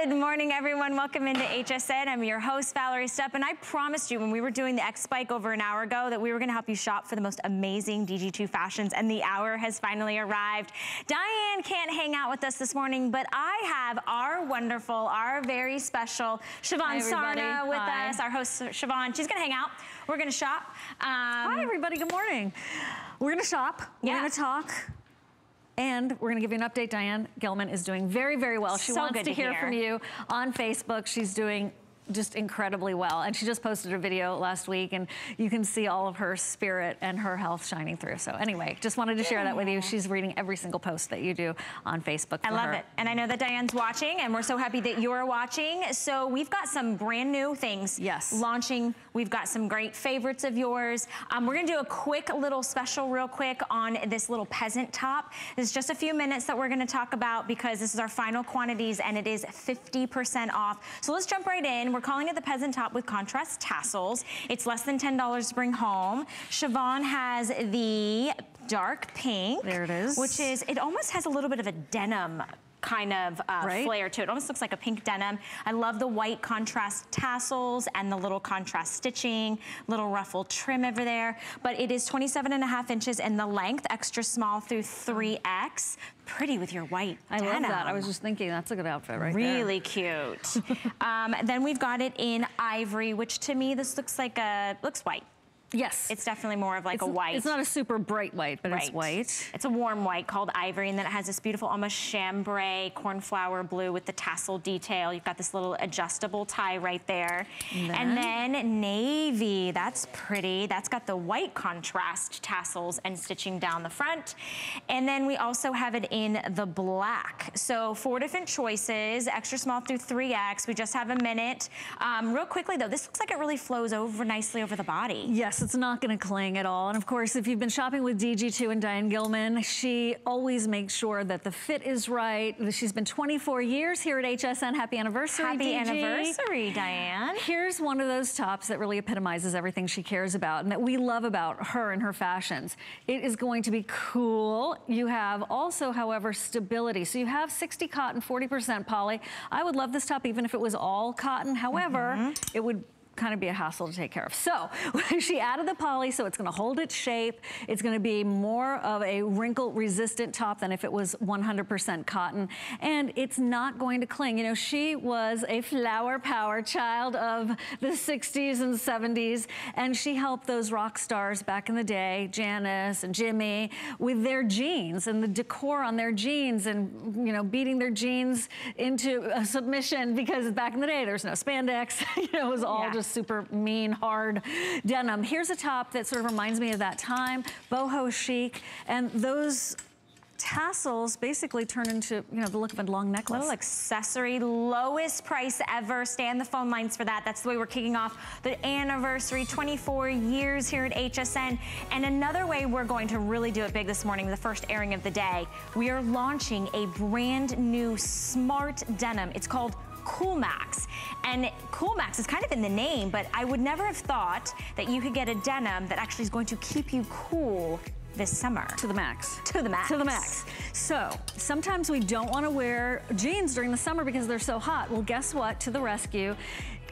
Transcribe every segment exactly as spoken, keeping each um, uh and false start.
Good morning, everyone. Welcome into H S N. I'm your host, Valerie Stepp, and I promised you when we were doing the X Spike over an hour ago that we were going to help you shop for the most amazing D G two fashions, and the hour has finally arrived. Diane can't hang out with us this morning, but I have our wonderful, our very special Shivan Sarna with Hi. us, our host, Shivan. She's going to hang out. We're going to shop. Um, Hi, everybody. Good morning. We're going to shop. Yeah. We're going to talk. And we're going to give you an update. Diane Gilman is doing very, very well. She so wants good to, to hear, hear from you on Facebook. She's doing just incredibly well. And she just posted a video last week, and you can see all of her spirit and her health shining through. So anyway, just wanted to share that with you. She's reading every single post that you do on Facebook. I love her. it. And I know that Diane's watching, and we're so happy that you're watching. So we've got some brand new things yes. launching. We've got some great favorites of yours. Um, we're gonna do a quick little special real quick on this little peasant top. There's just a few minutes that we're gonna talk about because this is our final quantities, and it is fifty percent off. So let's jump right in. We're calling it the peasant top with contrast tassels. It's less than ten dollars to bring home. Shivan has the dark pink. There it is. Which is, it almost has a little bit of a denim kind of uh, right? flare to it. It almost looks like a pink denim. I love the white contrast tassels and the little contrast stitching, little ruffle trim over there. But it is twenty-seven and a half inches in the length, extra small through three X. Pretty with your white I denim. love that. I was just thinking that's a good outfit right really there. Really cute. um, then we've got it in ivory, which to me this looks like a, looks white. Yes. It's definitely more of like it's, a white. It's not a super bright white, but right. it's white. It's a warm white called ivory, and then it has this beautiful almost chambray cornflower blue with the tassel detail. You've got this little adjustable tie right there. And then, and then navy, that's pretty. That's got the white contrast tassels and stitching down the front. And then we also have it in the black. So four different choices, extra small through three X. We just have a minute. Um, real quickly though, this looks like it really flows over nicely over the body. Yes. It's not going to cling at all. And of course, if you've been shopping with D G two and Diane Gilman, she always makes sure that the fit is right. She's been twenty-four years here at H S N. Happy anniversary, Happy D G. anniversary, Diane. Here's one of those tops that really epitomizes everything she cares about and that we love about her and her fashions. It is going to be cool. You have also, however, stability. So you have sixty cotton, forty percent poly. I would love this top even if it was all cotton. However, mm-hmm. it would kind of be a hassle to take care of. So she added the poly, so it's gonna hold its shape. It's gonna be more of a wrinkle resistant top than if it was one hundred percent cotton. And it's not going to cling. You know, she was a flower power child of the sixties and seventies, and she helped those rock stars back in the day, Janice and Jimmy, with their jeans and the decor on their jeans and, you know, beating their jeans into a submission because back in the day, there was no spandex. You know, it was all yeah. just super mean, hard denim. Here's a top that sort of reminds me of that time, boho chic, and those tassels basically turn into, you know, the look of a long necklace. Little accessory, lowest price ever. Stay on the phone lines for that. That's the way we're kicking off the anniversary, twenty-four years here at H S N. And another way we're going to really do it big this morning, the first airing of the day, we are launching a brand new smart denim. It's called Cool Max. And Cool Max is kind of in the name, but I would never have thought that you could get a denim that actually is going to keep you cool this summer. To the max. To the max. To the max. So sometimes we don't want to wear jeans during the summer because they're so hot. Well, guess what? To the rescue.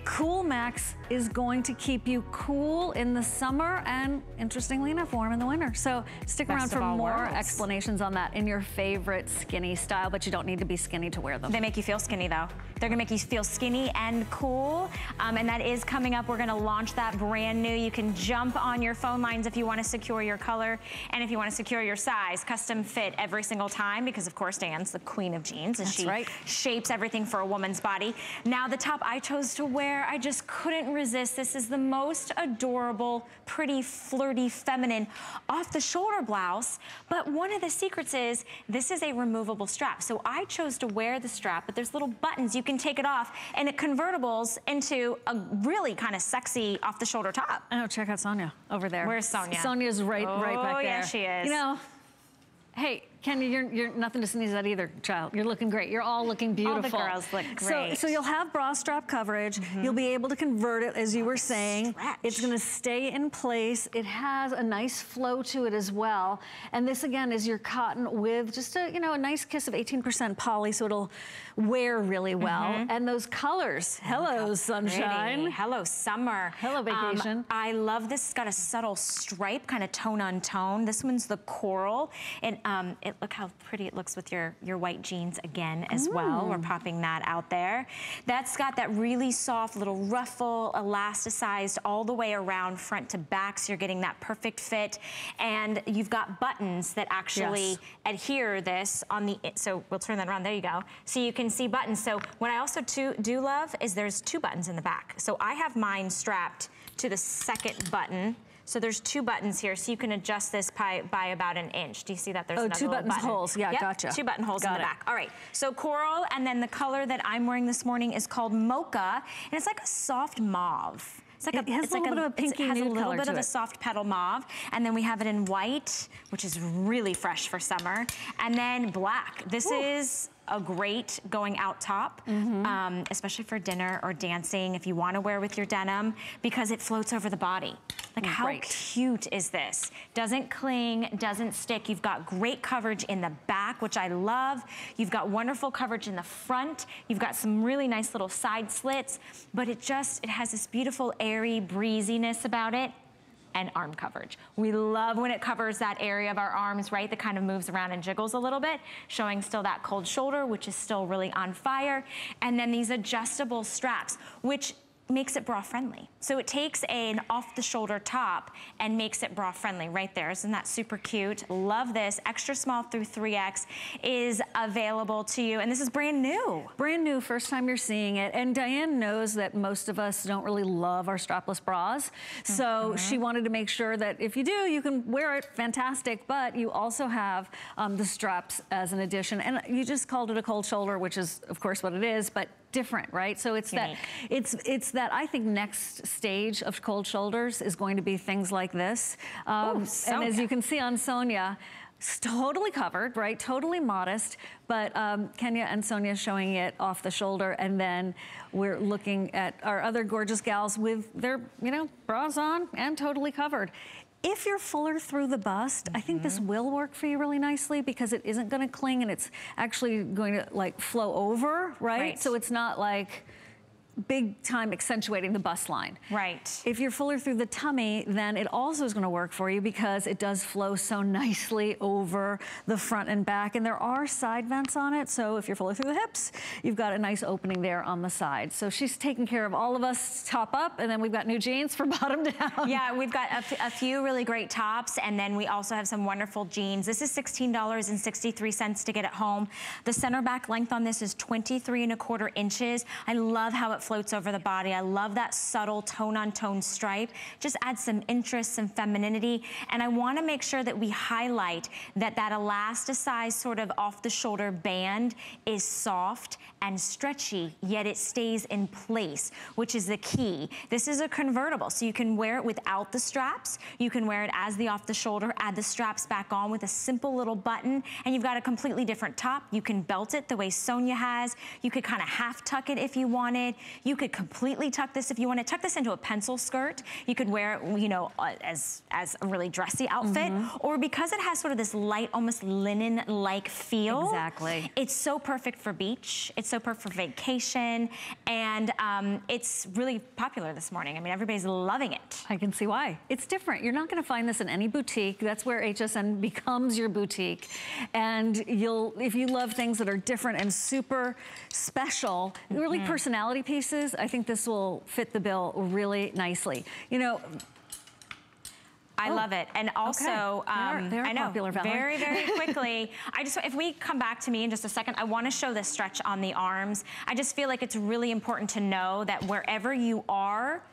Cool Max is going to keep you cool in the summer and, interestingly enough, warm in the winter. So stick around for more explanations on that in your favorite skinny style, but you don't need to be skinny to wear them. They make you feel skinny, though. They're gonna make you feel skinny and cool, um, and that is coming up. We're gonna launch that brand new. You can jump on your phone lines if you wanna secure your color, and if you wanna secure your size, custom fit every single time, because of course Dan's the queen of jeans, and she shapes everything for a woman's body. Now the top I chose to wear, I just couldn't resist. This is the most adorable, pretty, flirty, feminine off-the-shoulder blouse. But one of the secrets is this is a removable strap. So I chose to wear the strap, but there's little buttons. You can take it off, and it convertibles into a really kind of sexy off-the-shoulder top. Oh, check out Sonia over there. Where's Sonia? Sonia's right, oh, right back there. Oh, yeah, she is. You know, hey, Kenya, you're, you're nothing to sneeze at either, child. You're looking great. You're all looking beautiful. All the girls look great. So, so you'll have bra strap coverage. Mm-hmm. You'll be able to convert it, as you oh, were saying. Stretch. It's going to stay in place. It has a nice flow to it as well. And this, again, is your cotton with just a, you know, a nice kiss of eighteen percent poly, so it'll wear really well. Mm-hmm. And those colors. Hello, oh, sunshine. Pretty. Hello, summer. Hello, vacation. Um, I love this. It's got a subtle stripe, kind of tone on tone. This one's the coral. And um, it, look how pretty it looks with your, your white jeans again as Ooh. well. We're popping that out there. That's got that really soft little ruffle, elasticized all the way around front to back, so you're getting that perfect fit. And you've got buttons that actually yes. adhere this on the, so we'll turn that around, there you go. So you can see buttons. So what I also too, do love is there's two buttons in the back. So I have mine strapped to the second button. So there's two buttons here, so you can adjust this by, by about an inch. Do you see that? There's oh, another two button holes. Yeah, yep. gotcha. Two button holes Got in the it. back. All right. So coral, and then the color that I'm wearing this morning is called mocha, and it's like a soft mauve. It's like it a, has it's a little like bit a, of a pinky nude color to it. It has a little bit of a soft petal mauve, and then we have it in white, which is really fresh for summer, and then black. This Ooh. is a great going out top, mm-hmm. um, especially for dinner or dancing if you want to wear with your denim, because it floats over the body. Like how right. cute is this? Doesn't cling, doesn't stick. You've got great coverage in the back, which I love. You've got wonderful coverage in the front. You've got some really nice little side slits, but it just, it has this beautiful airy breeziness about it. And arm coverage. We love when it covers that area of our arms, right? That kind of moves around and jiggles a little bit, showing still that cold shoulder, which is still really on fire. And then these adjustable straps, which makes it bra friendly. So it takes an off the shoulder top and makes it bra friendly right there. Isn't that super cute? Love this. Extra small through three X is available to you. And this is brand new. Brand new, first time you're seeing it. And Diane knows that most of us don't really love our strapless bras. So mm-hmm. she wanted to make sure that if you do, you can wear it, fantastic. But you also have um, the straps as an addition. And you just called it a cold shoulder, which is of course what it is, but different, right? So it's Unique. that, it's it's that I think next stage of cold shoulders is going to be things like this. Um, Ooh, and as you can see on Sonia, it's totally covered, right? Totally modest, but um, Kenya and Sonia showing it off the shoulder, and then we're looking at our other gorgeous gals with their, you know, bras on and totally covered. If you're fuller through the bust, mm-hmm. I think this will work for you really nicely because it isn't going to cling and it's actually going to like flow over, right? right? So it's not like big time accentuating the bust line. Right. If you're fuller through the tummy, then it also is going to work for you because it does flow so nicely over the front and back. And there are side vents on it. So if you're fuller through the hips, you've got a nice opening there on the side. So she's taking care of all of us top up, and then we've got new jeans for bottom down. Yeah, we've got a, a few really great tops, and then we also have some wonderful jeans. This is sixteen dollars and sixty-three cents to get at home. The center back length on this is twenty-three and a quarter inches. I love how it floats over the body. I love that subtle tone-on-tone stripe. Just adds some interest, some femininity, and I want to make sure that we highlight that that elasticized sort of off-the-shoulder band is soft and stretchy, yet it stays in place, which is the key. This is a convertible, so you can wear it without the straps. You can wear it as the off-the-shoulder, add the straps back on with a simple little button, and you've got a completely different top. You can belt it the way Sonia has. You could kind of half-tuck it if you wanted. You could completely tuck this if you want to. Tuck this into a pencil skirt. You could wear it, you know, as, as a really dressy outfit. Mm-hmm. Or because it has sort of this light, almost linen-like feel. Exactly. It's so perfect for beach. It's so perfect for vacation. And um, it's really popular this morning. I mean, everybody's loving it. I can see why. It's different. You're not going to find this in any boutique. That's where H S N becomes your boutique. And you'll, if you love things that are different and super special, mm-hmm. really personality pieces, I think this will fit the bill really nicely. You know, I oh, love it. And also, okay. um, they're, they're I know, popular, very, very quickly, I just, if we come back to me in just a second, I want to show this stretch on the arms. I just feel like it's really important to know that wherever you are,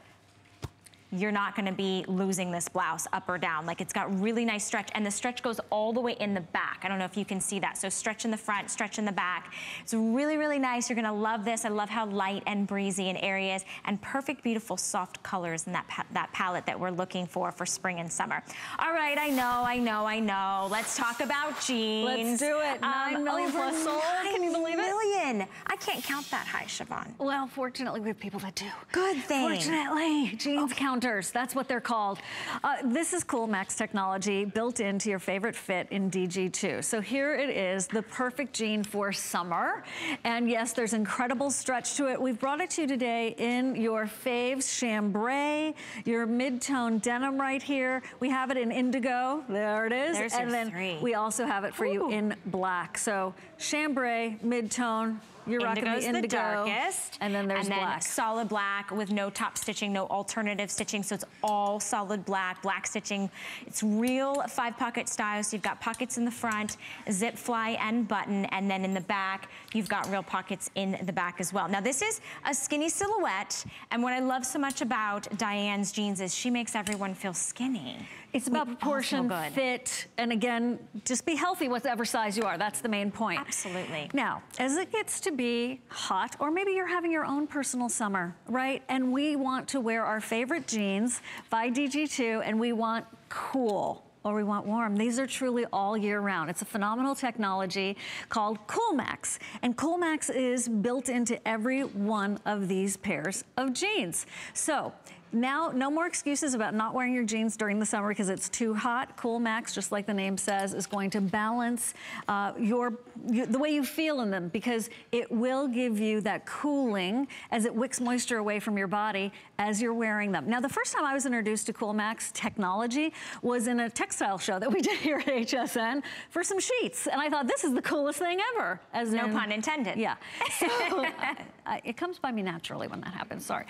you're not gonna be losing this blouse up or down. Like, it's got really nice stretch, and the stretch goes all the way in the back. I don't know if you can see that. So stretch in the front, stretch in the back. It's really, really nice. You're gonna love this. I love how light and breezy and airy is, and perfect, beautiful, soft colors in that, pa that palette that we're looking for for spring and summer. All right, I know, I know, I know. Let's talk about jeans. Let's do it. Nine um, million plus sold. Can you believe million. It? I can't count that high, Siobhan. Well, fortunately, we have people that do. Good thing. Fortunately, jeans okay. counters. That's what they're called. Uh, this is Cool Max technology built into your favorite fit in D G two. So here it is, the perfect jean for summer. And yes, there's incredible stretch to it. We've brought it to you today in your faves, chambray, your mid-tone denim right here. We have it in indigo. There it is. There's and then three. We also have it for Ooh. You in black. So chambray, mid-tone. You're rocking the indigo. The darkest. And then there's and then black. Solid black with no top stitching, no alternative stitching. So it's all solid black, black stitching. It's real five pocket style. So you've got pockets in the front, zip fly and button. And then in the back, you've got real pockets in the back as well. Now this is a skinny silhouette. And what I love so much about Diane's jeans is she makes everyone feel skinny. It's about we proportion, fit, and again, just be healthy whatever size you are. That's the main point. Absolutely. Now, as it gets to be hot, or maybe you're having your own personal summer, right? And we want to wear our favorite jeans by D G two, and we want cool. Or we want warm. These are truly all year round. It's a phenomenal technology called Cool Max. And Cool Max is built into every one of these pairs of jeans. So now, no more excuses about not wearing your jeans during the summer because it's too hot. Cool Max, just like the name says, is going to balance uh, your, your the way you feel in them, because it will give you that cooling as it wicks moisture away from your body as you're wearing them. Now, the first time I was introduced to Cool Max technology was in a textile show that we did here at H S N for some sheets, and I thought this is the coolest thing ever. As no in, pun intended. Yeah. So, uh, it comes by me naturally when that happens. Sorry.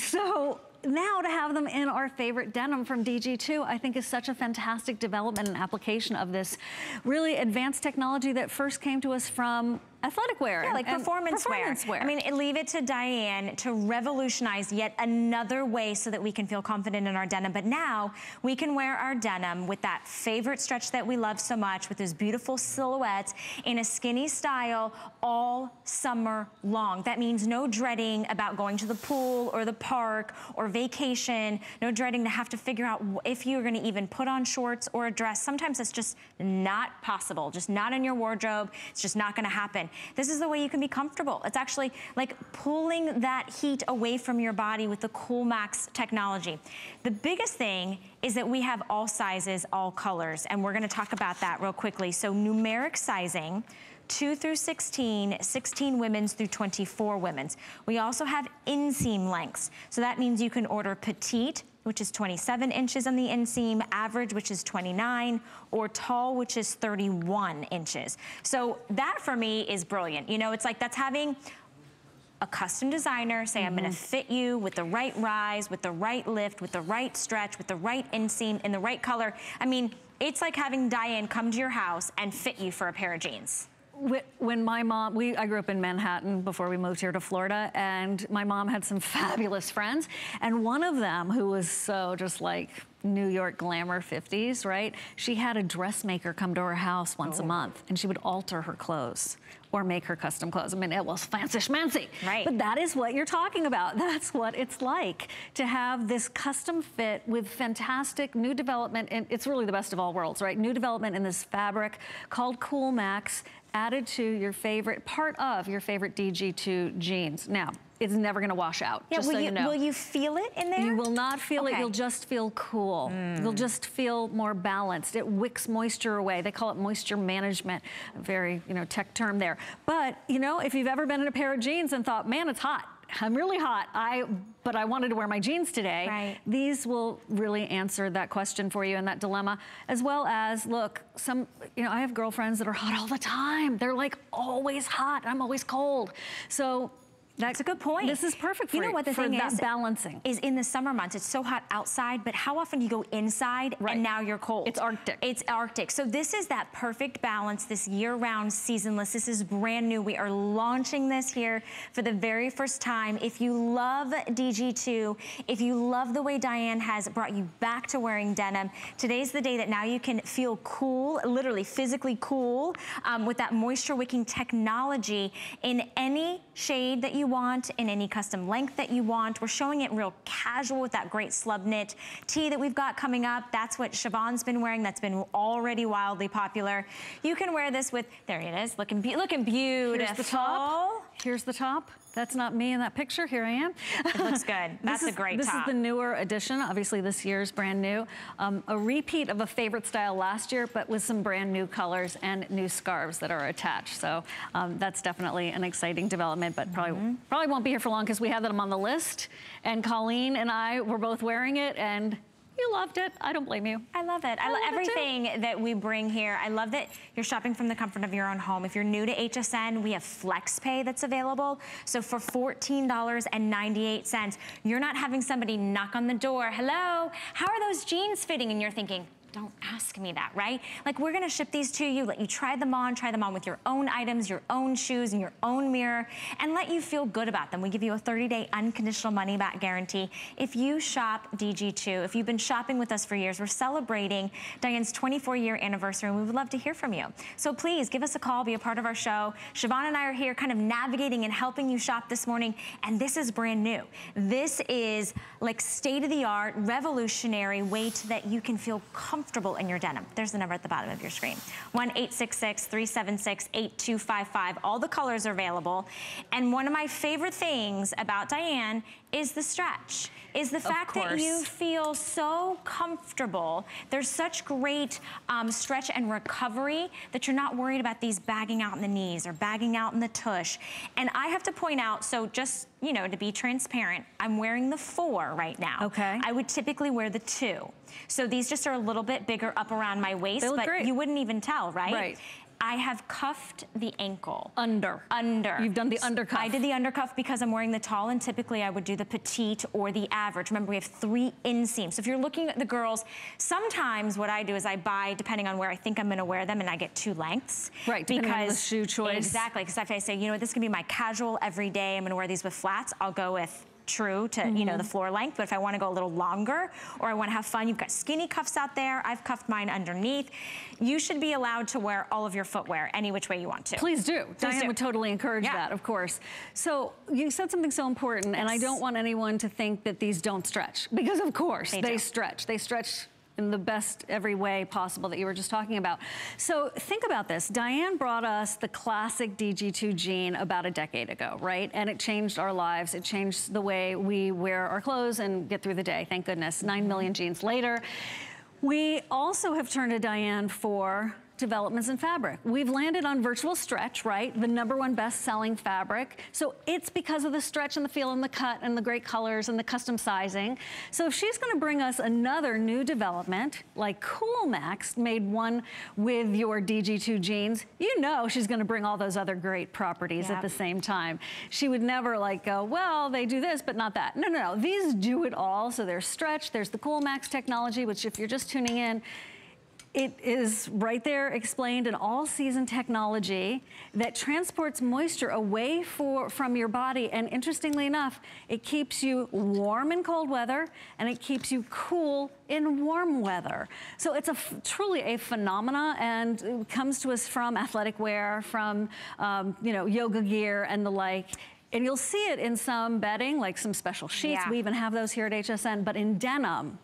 So. Now to have them in our favorite denim from D G two, I think is such a fantastic development and application of this really advanced technology that first came to us from athletic wear. Yeah, like performance, performance wear. wear. I mean, leave it to Diane to revolutionize yet another way so that we can feel confident in our denim. But now we can wear our denim with that favorite stretch that we love so much, with those beautiful silhouettes in a skinny style all summer long. That means no dreading about going to the pool or the park or vacation, no dreading to have to figure out if you're gonna even put on shorts or a dress. Sometimes it's just not possible, just not in your wardrobe. It's just not gonna happen. This is the way you can be comfortable. It's actually like pulling that heat away from your body with the Cool Max technology. The biggest thing is that we have all sizes, all colors, and we're gonna talk about that real quickly. So numeric sizing, two through sixteen, sixteen women's through twenty-four women's. We also have inseam lengths. So that means you can order petite, which is twenty-seven inches on the inseam, average, which is twenty-nine, or tall, which is thirty-one inches. So that for me is brilliant. You know, it's like that's having a custom designer say, mm-hmm. I'm gonna fit you with the right rise, with the right lift, with the right stretch, with the right inseam, in the right color. I mean, it's like having Diane come to your house and fit you for a pair of jeans. When my mom, we, I grew up in Manhattan before we moved here to Florida, and my mom had some fabulous friends, and one of them who was so just like New York glamour fifties, right? She had a dressmaker come to her house once oh. a month, and she would alter her clothes or make her custom clothes. I mean, it was fancy schmancy. Right. But that is what you're talking about. That's what it's like to have this custom fit with fantastic new development, and it's really the best of all worlds, right? New development in this fabric called Cool Max, added to your favorite, part of your favorite D G two jeans. Now, it's never gonna wash out, yeah, just so you, you know. Will you feel it in there? You will not feel okay. it, you'll just feel cool. Mm. You'll just feel more balanced. It wicks moisture away. They call it moisture management, a very, you know, tech term there. But, you know, if you've ever been in a pair of jeans and thought, man, it's hot, I'm really hot, I, but I wanted to wear my jeans today. Right. These will really answer that question for you and that dilemma, as well as, look, some, you know, I have girlfriends that are hot all the time. They're like always hot, I'm always cold. So That's a good point. This is perfect for, you know what the for thing that is, balancing. Is in the summer months, it's so hot outside, but how often do you go inside right. and now you're cold? It's Arctic. It's Arctic. So this is that perfect balance, this year-round seasonless. This is brand new. We are launching this here for the very first time. If you love D G two, if you love the way Diane has brought you back to wearing denim, today's the day that now you can feel cool, literally physically cool, um, with that moisture-wicking technology in any shade that you want, in any custom length that you want. We're showing it real casual with that great slub knit tee that we've got coming up. That's what Shivan's been wearing. That's been already wildly popular. You can wear this with, there it is, looking, be looking beautiful. Here's the top. Here's the top. That's not me in that picture. Here I am. It looks good. That's is, a great this top. This is the newer edition. Obviously, this year's brand new. Um, a repeat of a favorite style last year, but with some brand new colors and new scarves that are attached. So um, that's definitely an exciting development, but probably mm-hmm. probably won't be here for long because we had them on the list. And Colleen and I were both wearing it, and you loved it. I don't blame you. I love it. I, I love everything it that we bring here. I love that you're shopping from the comfort of your own home. If you're new to H S N, we have Flex Pay that's available. So for fourteen ninety-eight, you're not having somebody knock on the door. Hello, how are those jeans fitting? And you're thinking, don't ask me that, right? Like, we're gonna ship these to you, let you try them on, try them on with your own items, your own shoes, and your own mirror, and let you feel good about them. We give you a thirty day unconditional money back guarantee. If you shop D G two, if you've been shopping with us for years, we're celebrating Diane's twenty-four year anniversary, and we would love to hear from you. So please give us a call, be a part of our show. Shivan and I are here kind of navigating and helping you shop this morning, and this is brand new. This is like state-of-the-art, revolutionary way to that you can feel comfortable comfortable in your denim. There's the number at the bottom of your screen. one eight six six, three seven six, eight two five five. All the colors are available. And one of my favorite things about Diane is the stretch, is the fact that you feel so comfortable. There's such great um, stretch and recovery that you're not worried about these bagging out in the knees or bagging out in the tush. And I have to point out, so just, you know, to be transparent, I'm wearing the four right now. Okay. I would typically wear the two. So these just are a little bit bigger up around my waist, but great. You wouldn't even tell, right? Right. I have cuffed the ankle. Under. Under. You've done the undercuff. I did the undercuff because I'm wearing the tall, and typically I would do the petite or the average. Remember, we have three inseams. So if you're looking at the girls, sometimes what I do is I buy, depending on where I think I'm gonna wear them, and I get two lengths. Right, depending because, on the shoe choice. Exactly, because if I say, you know what, this can be my casual everyday, I'm gonna wear these with flats, I'll go with true to, mm-hmm. you know, the floor length, but if I want to go a little longer or I want to have fun, you've got skinny cuffs out there. I've cuffed mine underneath. You should be allowed to wear all of your footwear any which way you want to. Please do. Please Diane do. Would totally encourage yeah. that, of course. So you said something so important, yes. and I don't want anyone to think that these don't stretch, because of course they, they stretch. They stretch in the best every way possible that you were just talking about. So think about this. Diane brought us the classic D G two jean about a decade ago, right? And it changed our lives. It changed the way we wear our clothes and get through the day, thank goodness. Nine million jeans later. We also have turned to Diane for developments in fabric. We've landed on virtual stretch, right? The number one best-selling fabric. So it's because of the stretch and the feel and the cut and the great colors and the custom sizing. So if she's gonna bring us another new development, like Cool Max made one with your D G two jeans, you know she's gonna bring all those other great properties yep. at the same time. She would never like go, well, they do this, but not that. No, no, no, these do it all. So there's stretch, there's the Cool Max technology, which if you're just tuning in, it is right there explained, an all-season technology that transports moisture away for, from your body. And interestingly enough, it keeps you warm in cold weather and it keeps you cool in warm weather. So it's a truly a phenomena, and it comes to us from athletic wear, from um, you know, yoga gear and the like. And you'll see it in some bedding, like some special sheets. Yeah. We even have those here at H S N, but in denim,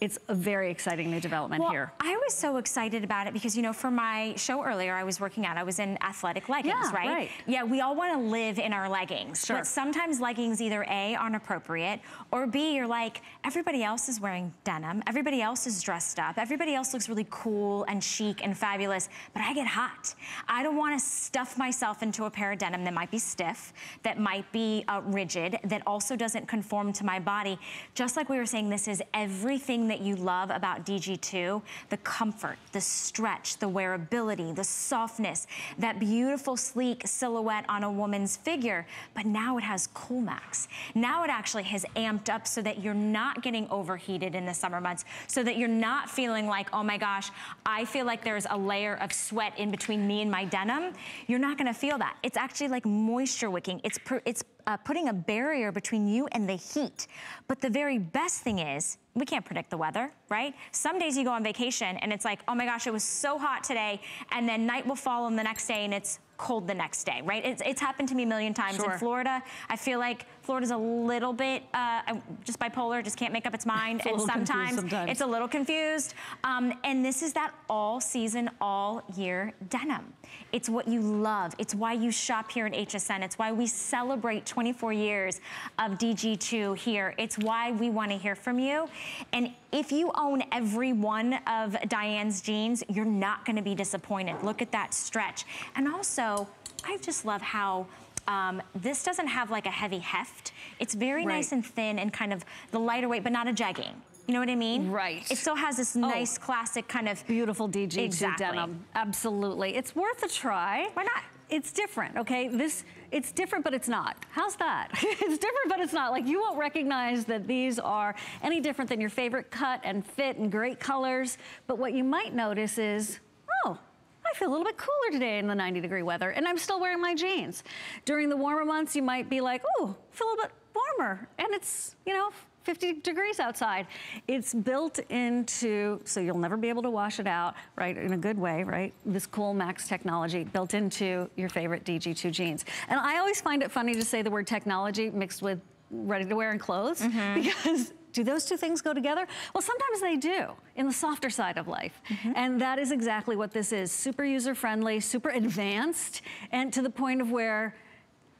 it's a very exciting new development well, here. I was so excited about it because, you know, for my show earlier, I was working out. I was in athletic leggings, yeah, right? right? Yeah, we all want to live in our leggings. Sure. But sometimes leggings either A, aren't appropriate, or B, you're like, everybody else is wearing denim. Everybody else is dressed up. Everybody else looks really cool and chic and fabulous, but I get hot. I don't want to stuff myself into a pair of denim that might be stiff, that might be uh, rigid, that also doesn't conform to my body. Just like we were saying, this is everything thing that you love about D G two, the comfort, the stretch, the wearability, the softness, that beautiful sleek silhouette on a woman's figure, but now it has Cool Max. Now it actually has amped up so that you're not getting overheated in the summer months, so that you're not feeling like, oh my gosh, I feel like there's a layer of sweat in between me and my denim. You're not gonna feel that. It's actually like moisture wicking. It's, per, it's uh, putting a barrier between you and the heat. But the very best thing is, we can't predict the weather, right? Some days you go on vacation and it's like, oh my gosh, it was so hot today, and then night will fall on the next day and it's cold the next day, right? It's, it's happened to me a million times. Sure. In Florida, I feel like Florida's a little bit, uh, just bipolar, just can't make up its mind, it's and sometimes, sometimes it's a little confused. Um, and this is that all season, all year denim. It's what you love. It's why you shop here at H S N. It's why we celebrate twenty-four years of D G two here. It's why we wanna hear from you. And if you own every one of Diane's jeans, you're not gonna be disappointed. Look at that stretch. And also, I just love how um, this doesn't have like a heavy heft. It's very right. nice and thin and kind of the lighter weight, but not a jegging. You know what I mean? Right. It still has this nice oh, classic kind of beautiful D G two exactly. denim. Absolutely. It's worth a try. Why not? It's different, okay? This, it's different, but it's not. How's that? It's different, but it's not. Like, you won't recognize that these are any different than your favorite cut and fit and great colors. But what you might notice is, oh, I feel a little bit cooler today in the ninety degree weather, and I'm still wearing my jeans. During the warmer months, you might be like, oh, I feel a little bit warmer, and it's, you know, fifty degrees outside. It's built into, so you'll never be able to wash it out, right, in a good way, right? This Cool Max technology built into your favorite D G two jeans. And I always find it funny to say the word technology mixed with ready-to-wear and clothes, mm-hmm. because do those two things go together? Well, sometimes they do, in the softer side of life. Mm-hmm. And that is exactly what this is. Super user-friendly, super advanced, and to the point of where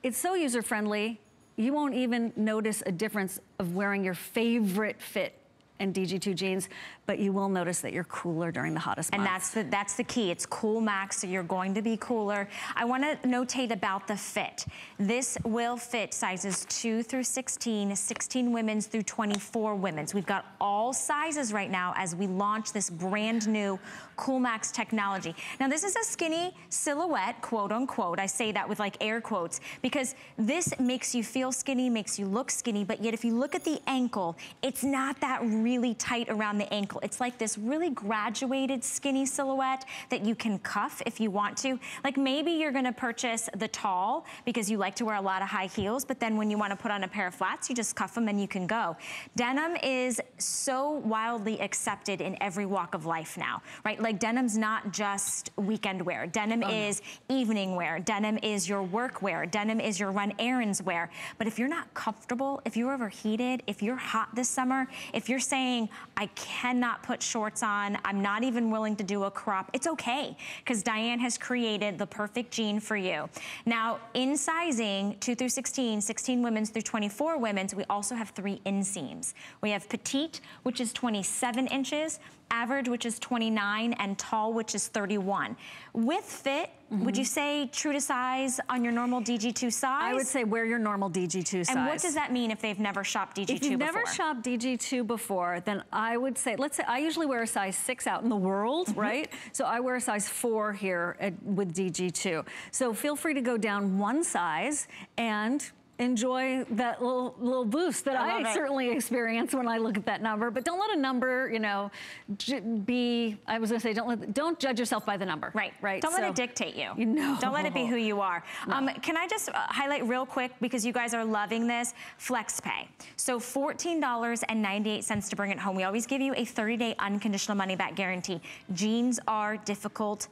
it's so user-friendly, you won't even notice a difference of wearing your favorite fit and D G two jeans, but you will notice that you're cooler during the hottest months. And that's the, that's the key. It's Cool Max, so you're going to be cooler. I wanna notate about the fit. This will fit sizes two through sixteen, sixteen women's through twenty-four women's. We've got all sizes right now as we launch this brand new Cool Max technology. Now, this is a skinny silhouette, quote unquote. I say that with like air quotes, because this makes you feel skinny, makes you look skinny, but yet if you look at the ankle, it's not that real really tight around the ankle. It's like this really graduated skinny silhouette that you can cuff if you want to. Like, maybe you're gonna purchase the tall because you like to wear a lot of high heels, but then when you wanna put on a pair of flats, you just cuff them and you can go. Denim is so wildly accepted in every walk of life now, right? Like, denim's not just weekend wear. Denim oh, is no. evening wear. Denim is your work wear. Denim is your run errands wear. But if you're not comfortable, if you're overheated, if you're hot this summer, if you're saying Saying, I cannot put shorts on, I'm not even willing to do a crop, it's okay, because Diane has created the perfect jean for you. Now, in sizing two through sixteen, sixteen women's through twenty-four women's, we also have three inseams. We have petite, which is twenty-seven inches, average, which is twenty-nine, and tall, which is thirty-one. With fit, mm-hmm. would you say true to size on your normal D G two size? I would say wear your normal D G two size. And what does that mean if they've never shopped D G two before? If you've never shopped D G two before, then I would say, let's say, I usually wear a size six out in the world, right? So I wear a size four here at, with D G two. So feel free to go down one size and enjoy that little little boost that I, I certainly experience when I look at that number. But don't let a number, you know, j be, I was gonna say, don't let, don't judge yourself by the number. Right, right. Don't so, let it dictate you. You know. Don't let it be who you are. No. Um, can I just uh, highlight real quick, because you guys are loving this, flex pay. So fourteen ninety-eight to bring it home. We always give you a thirty day unconditional money back guarantee. Jeans are difficult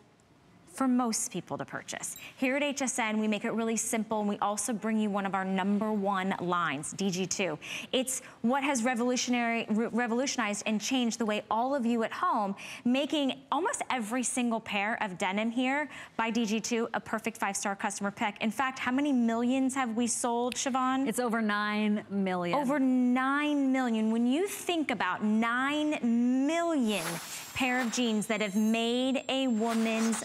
for most people to purchase. Here at H S N, we make it really simple, and we also bring you one of our number one lines, D G two. It's what has revolutionary, re revolutionized and changed the way all of you at home, making almost every single pair of denim here by D G two a perfect five-star customer pick. In fact, how many millions have we sold, Shivan? It's over nine million. Over nine million. When you think about nine million pair of jeans that have made a woman's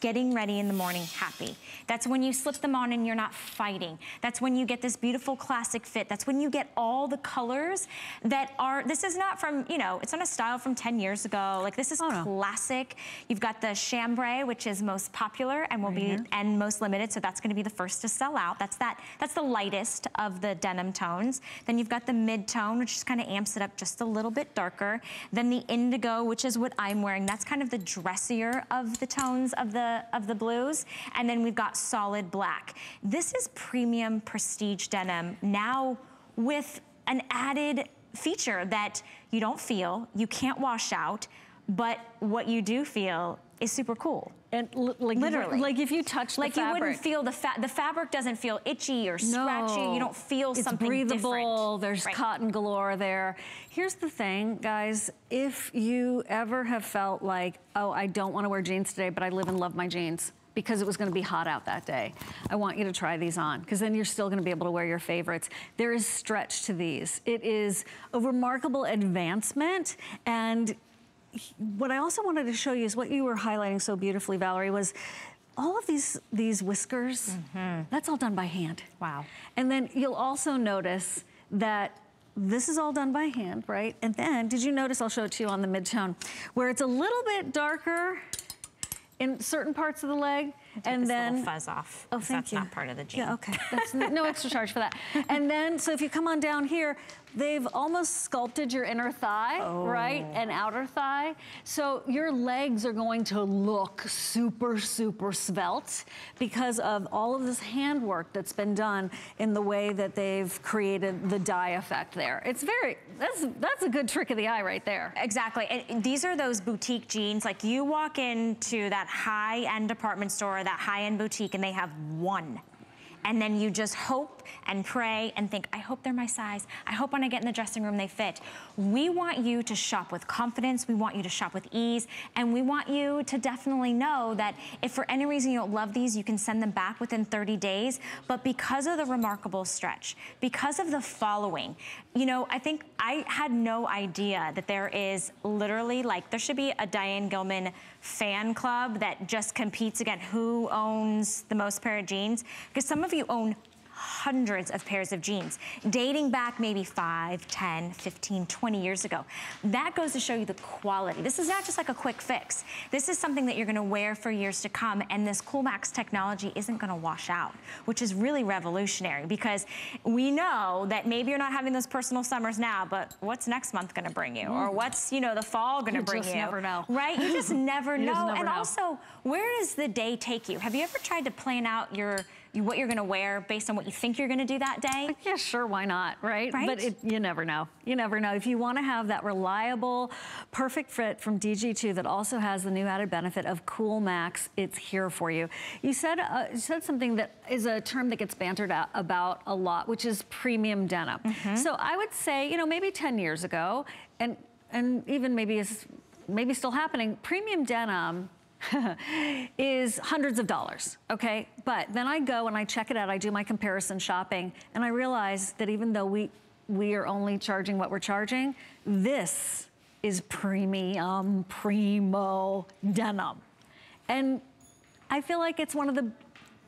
getting ready in the morning happy. That's when you slip them on and you're not fighting. That's when you get this beautiful classic fit. That's when you get all the colors that are, this is not from, you know, it's not a style from ten years ago. Like this is oh, classic. No. You've got the chambray, which is most popular and will right be, and most limited. So that's gonna be the first to sell out. That's that, that's the lightest of the denim tones. Then you've got the mid-tone, which just kind of amps it up just a little bit darker. Then the indigo, which is what I'm wearing. That's kind of the dressier of the tones of the of the blues. And then we've got solid black. This is premium prestige denim now with an added feature that you don't feel, you can't wash out, but what you do feel is super cool. And li like literally, like if you touch the like fabric, you wouldn't feel the fa the fabric doesn't feel itchy or scratchy. No, you don't feel it's something breathable. Different. There's right cotton galore there. Here's the thing, guys. If you ever have felt like, oh, I don't want to wear jeans today, but I live and love my jeans because it was going to be hot out that day, I want you to try these on because then you're still going to be able to wear your favorites. There is stretch to these. It is a remarkable advancement. And what I also wanted to show you is what you were highlighting so beautifully, Valerie, was all of these these whiskers. Mm-hmm. That's all done by hand. Wow. And then you'll also notice that this is all done by hand, right? And then, did you notice, I'll show it to you on the mid-tone, where it's a little bit darker in certain parts of the leg. And this then fuzz off. Oh, thank that's you. Not part of the jean. Yeah, okay. That's no extra charge for that. And then, so if you come on down here, they've almost sculpted your inner thigh, oh. right, and outer thigh. So your legs are going to look super, super svelte because of all of this handwork that's been done in the way that they've created the dye effect there. It's very, that's that's a good trick of the eye right there. Exactly. And these are those boutique jeans. Like you walk into that high-end department store, that high-end boutique, and they have one. And then you just hope and pray and think, I hope they're my size. I hope when I get in the dressing room, they fit. We want you to shop with confidence. We want you to shop with ease. And we want you to definitely know that if for any reason you don't love these, you can send them back within thirty days. But because of the remarkable stretch, because of the following, you know, I think I had no idea that there is literally like, there should be a Diane Gilman fan club that just competes against who owns the most pair of jeans. Because some of you own hundreds of pairs of jeans dating back maybe five, ten, fifteen, twenty years ago. That goes to show you the quality. This is not just like a quick fix. This is something that you're gonna wear for years to come, and this Cool Max technology isn't gonna wash out, which is really revolutionary because we know that maybe you're not having those personal summers now, but what's next month gonna bring you? Mm. Or what's, you know, the fall gonna you bring you? You just never know. Right, you just never you know. Just never and know. Also, where does the day take you? Have you ever tried to plan out your what you're gonna wear based on what you think you're gonna do that day? Yeah, sure, why not, right? Right? But it, you never know, you never know. If you wanna have that reliable, perfect fit from D G two that also has the new added benefit of Cool Max, it's here for you. You said, uh, you said something that is a term that gets bantered out about a lot, which is premium denim. Mm-hmm. So I would say, you know, maybe ten years ago, and, and even maybe it's maybe still happening, premium denim is hundreds of dollars, okay? But then I go and I check it out, I do my comparison shopping, and I realize that even though we, we are only charging what we're charging, this is premium, primo denim. And I feel like it's one of the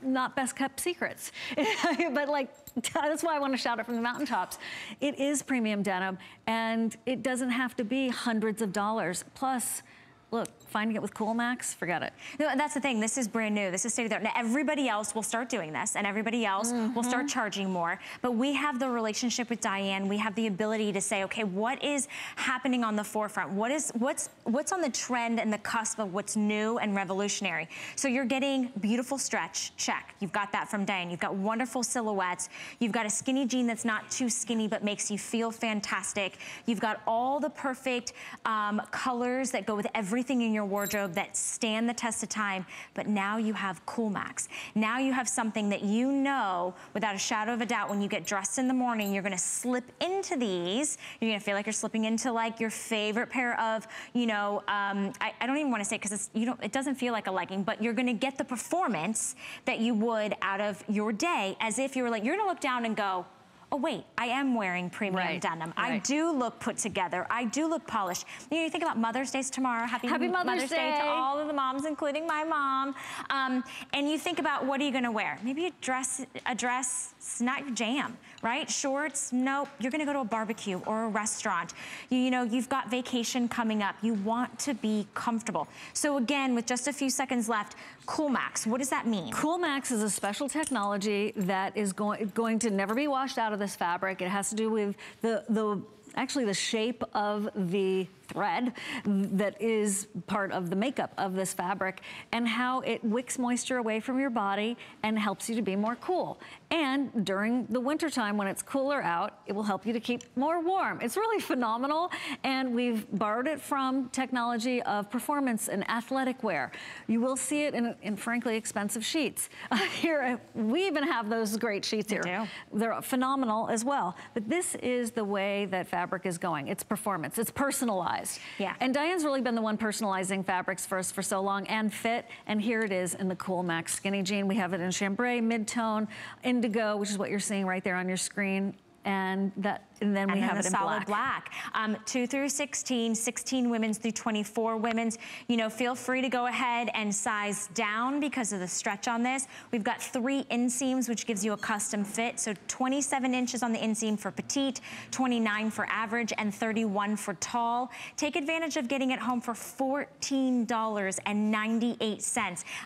not best kept secrets, but like, that's why I want to shout it from the mountaintops. It is premium denim, and it doesn't have to be hundreds of dollars. Plus, look, finding it with Cool Max, forget it. No, that's the thing, this is brand new, this is state of the art. Now everybody else will start doing this and everybody else mm-hmm. will start charging more, but we have the relationship with Diane, we have the ability to say, okay, what is happening on the forefront? What is, what's, what's on the trend and the cusp of what's new and revolutionary? So you're getting beautiful stretch, check. You've got that from Diane, you've got wonderful silhouettes, you've got a skinny jean that's not too skinny but makes you feel fantastic. You've got all the perfect um, colors that go with everything in your wardrobe that stand the test of time, but now you have Cool Max. Now you have something that you know without a shadow of a doubt when you get dressed in the morning, you're gonna slip into these, you're gonna feel like you're slipping into like your favorite pair of, you know, um, I, I don't even wanna say because it's, you don't, it doesn't feel like a legging, but you're gonna get the performance that you would out of your day as if you were like, you're gonna look down and go, oh wait, I am wearing premium right. denim. Right. I do look put together. I do look polished. You know, you think about Mother's Day tomorrow. Happy, Happy Mother's, Mother's Day. Day to all of the moms, including my mom. Um, and you think about what are you gonna wear? Maybe a dress, a dress, it's not your jam, right? Shorts, nope. You're gonna go to a barbecue or a restaurant. You, you know, you've got vacation coming up. You want to be comfortable. So again, with just a few seconds left, Cool Max, what does that mean? Cool Max is a special technology that is going going to never be washed out of this fabric. It has to do with the the actually the shape of the thread that is part of the makeup of this fabric, and how it wicks moisture away from your body and helps you to be more cool. And during the winter time when it's cooler out, it will help you to keep more warm. It's really phenomenal, and we've borrowed it from technology of performance and athletic wear. You will see it in, in frankly expensive sheets. Uh, here, we even have those great sheets here. I do. They're phenomenal as well. But this is the way that fabric is going. It's performance, it's personalized. Yeah. And Diane's really been the one personalizing fabrics for us for so long, and fit. And here it is in the Cool Max skinny jean. We have it in chambray, mid-tone, indigo, which is what you're seeing right there on your screen. And that, and then we and have then it in solid black. black. Um, two through sixteen, sixteen women's through twenty-four women's. You know, feel free to go ahead and size down because of the stretch on this. We've got three inseams, which gives you a custom fit. So twenty-seven inches on the inseam for petite, twenty-nine for average, and thirty-one for tall. Take advantage of getting it home for fourteen ninety-eight.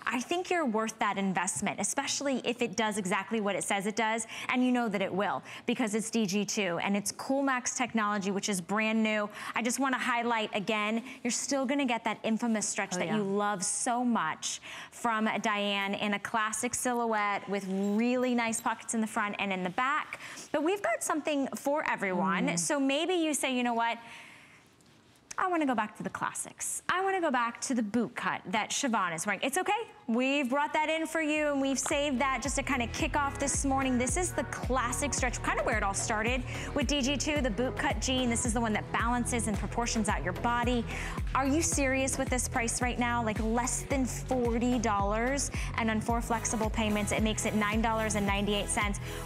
I think you're worth that investment, especially if it does exactly what it says it does, and you know that it will because it's It's D G two and it's Cool Max technology, which is brand new. I just want to highlight again, you're still going to get that infamous stretch oh, that yeah. you love so much from Diane in a classic silhouette with really nice pockets in the front and in the back. But we've got something for everyone. Mm. So maybe you say, you know what? I want to go back to the classics. I want to go back to the boot cut that Shivan is wearing. It's okay. We've brought that in for you, and we've saved that just to kind of kick off this morning. This is the classic stretch, kind of where it all started with D G two, the boot cut jean. This is the one that balances and proportions out your body. Are you serious with this price right now? Like less than forty dollars, and on four flexible payments, it makes it nine ninety-eight.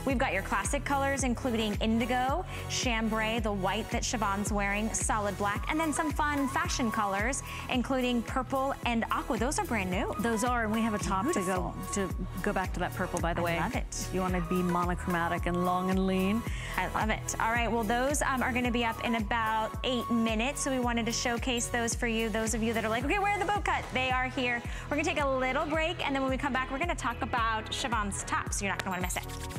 We've got your classic colors, including indigo, chambray, the white that Shivan's wearing, solid black, and then some fun fashion colors, including purple and aqua. Those are brand new. Those are, and we have a top Beautiful. to go to go back to that purple, by the I way. I love it. You want to be monochromatic and long and lean. I love it. All right, well, those um, are going to be up in about eight minutes, so we wanted to showcase those for you. Those of you that are like, okay, where are the boot cut? They are here. We're going to take a little break, and then when we come back, we're going to talk about Shivan's top, so you're not going to want to miss it.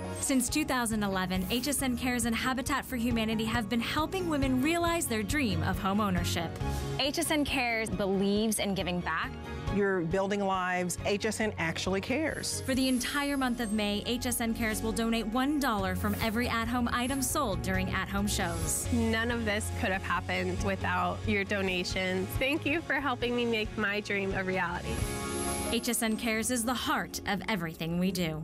Since two thousand eleven, H S N Cares and Habitat for Humanity have been helping women realize their dream of home ownership. H S N Cares believes in giving back. You're building lives. H S N actually cares. For the entire month of May, H S N Cares will donate one dollar from every at-home item sold during at-home shows. None of this could have happened without your donations. Thank you for helping me make my dream a reality. H S N Cares is the heart of everything we do.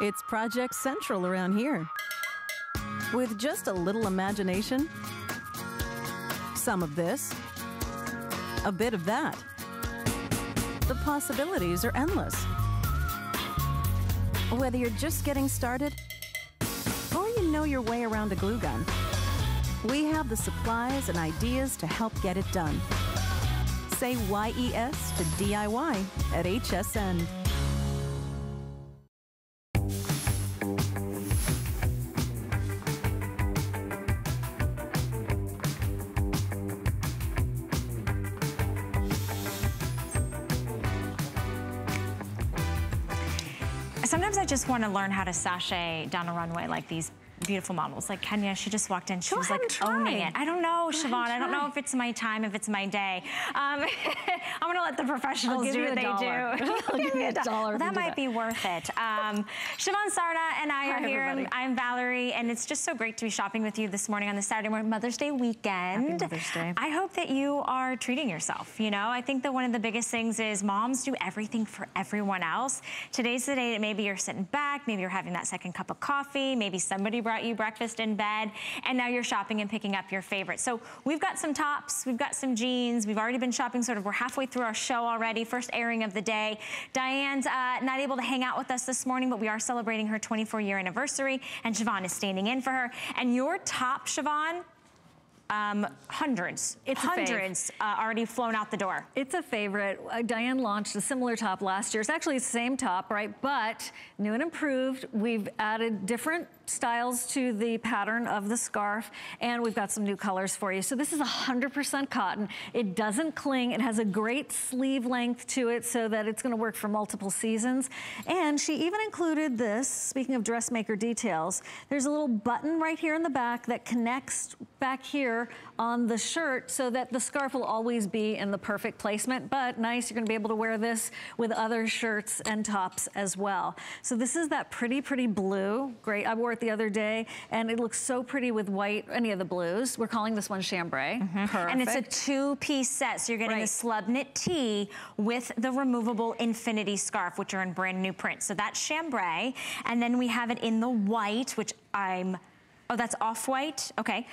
It's Project Central around here. With just a little imagination, some of this, a bit of that, the possibilities are endless. Whether you're just getting started or you know your way around a glue gun, we have the supplies and ideas to help get it done. Say Y E S to D I Y at H S N. sometimes I just want to learn how to sashay down a runway like these beautiful models. Like Kenya, she just walked in. She Go was like owning it. I don't know, Go Shivan. I don't know if it's my time, if it's my day. Um, I'm gonna let the professionals do what they dollar. do. I'll give me a dollar. Well, that might that. be worth it. Um, Shivan Sarna and I Hi, are here. I'm, I'm Valerie, and it's just so great to be shopping with you this morning on this Saturday morning, Mother's Day weekend. Happy Mother's Day. I hope that you are treating yourself. You know, I think that one of the biggest things is moms do everything for everyone else. Today's the day that maybe you're sitting back, maybe you're having that second cup of coffee, maybe somebody brought you breakfast in bed, and now you're shopping and picking up your favorite. So we've got some tops, we've got some jeans, we've already been shopping, sort of, we're halfway through our show already, first airing of the day. Diane's uh, not able to hang out with us this morning, but we are celebrating her twenty-four year anniversary, and Shivan is standing in for her. And your top, Shivan, Um, hundreds, it's hundreds uh, already flown out the door. It's a favorite. Uh, Diane launched a similar top last year. It's actually the same top, right? But new and improved. We've added different styles to the pattern of the scarf, and we've got some new colors for you. So this is one hundred percent cotton. It doesn't cling. It has a great sleeve length to it so that it's going to work for multiple seasons. And she even included this, speaking of dressmaker details, there's a little button right here in the back that connects back here on the shirt so that the scarf will always be in the perfect placement. But nice, you're gonna be able to wear this with other shirts and tops as well. So this is that pretty, pretty blue. Great, I wore it the other day and it looks so pretty with white, any of the blues. We're calling this one chambray. Mm-hmm. Perfect. And it's a two-piece set. So you're getting right. the slub knit tee with the removable infinity scarf, which are in brand new prints. So that's chambray. And then we have it in the white, which I'm, oh, that's off-white, okay.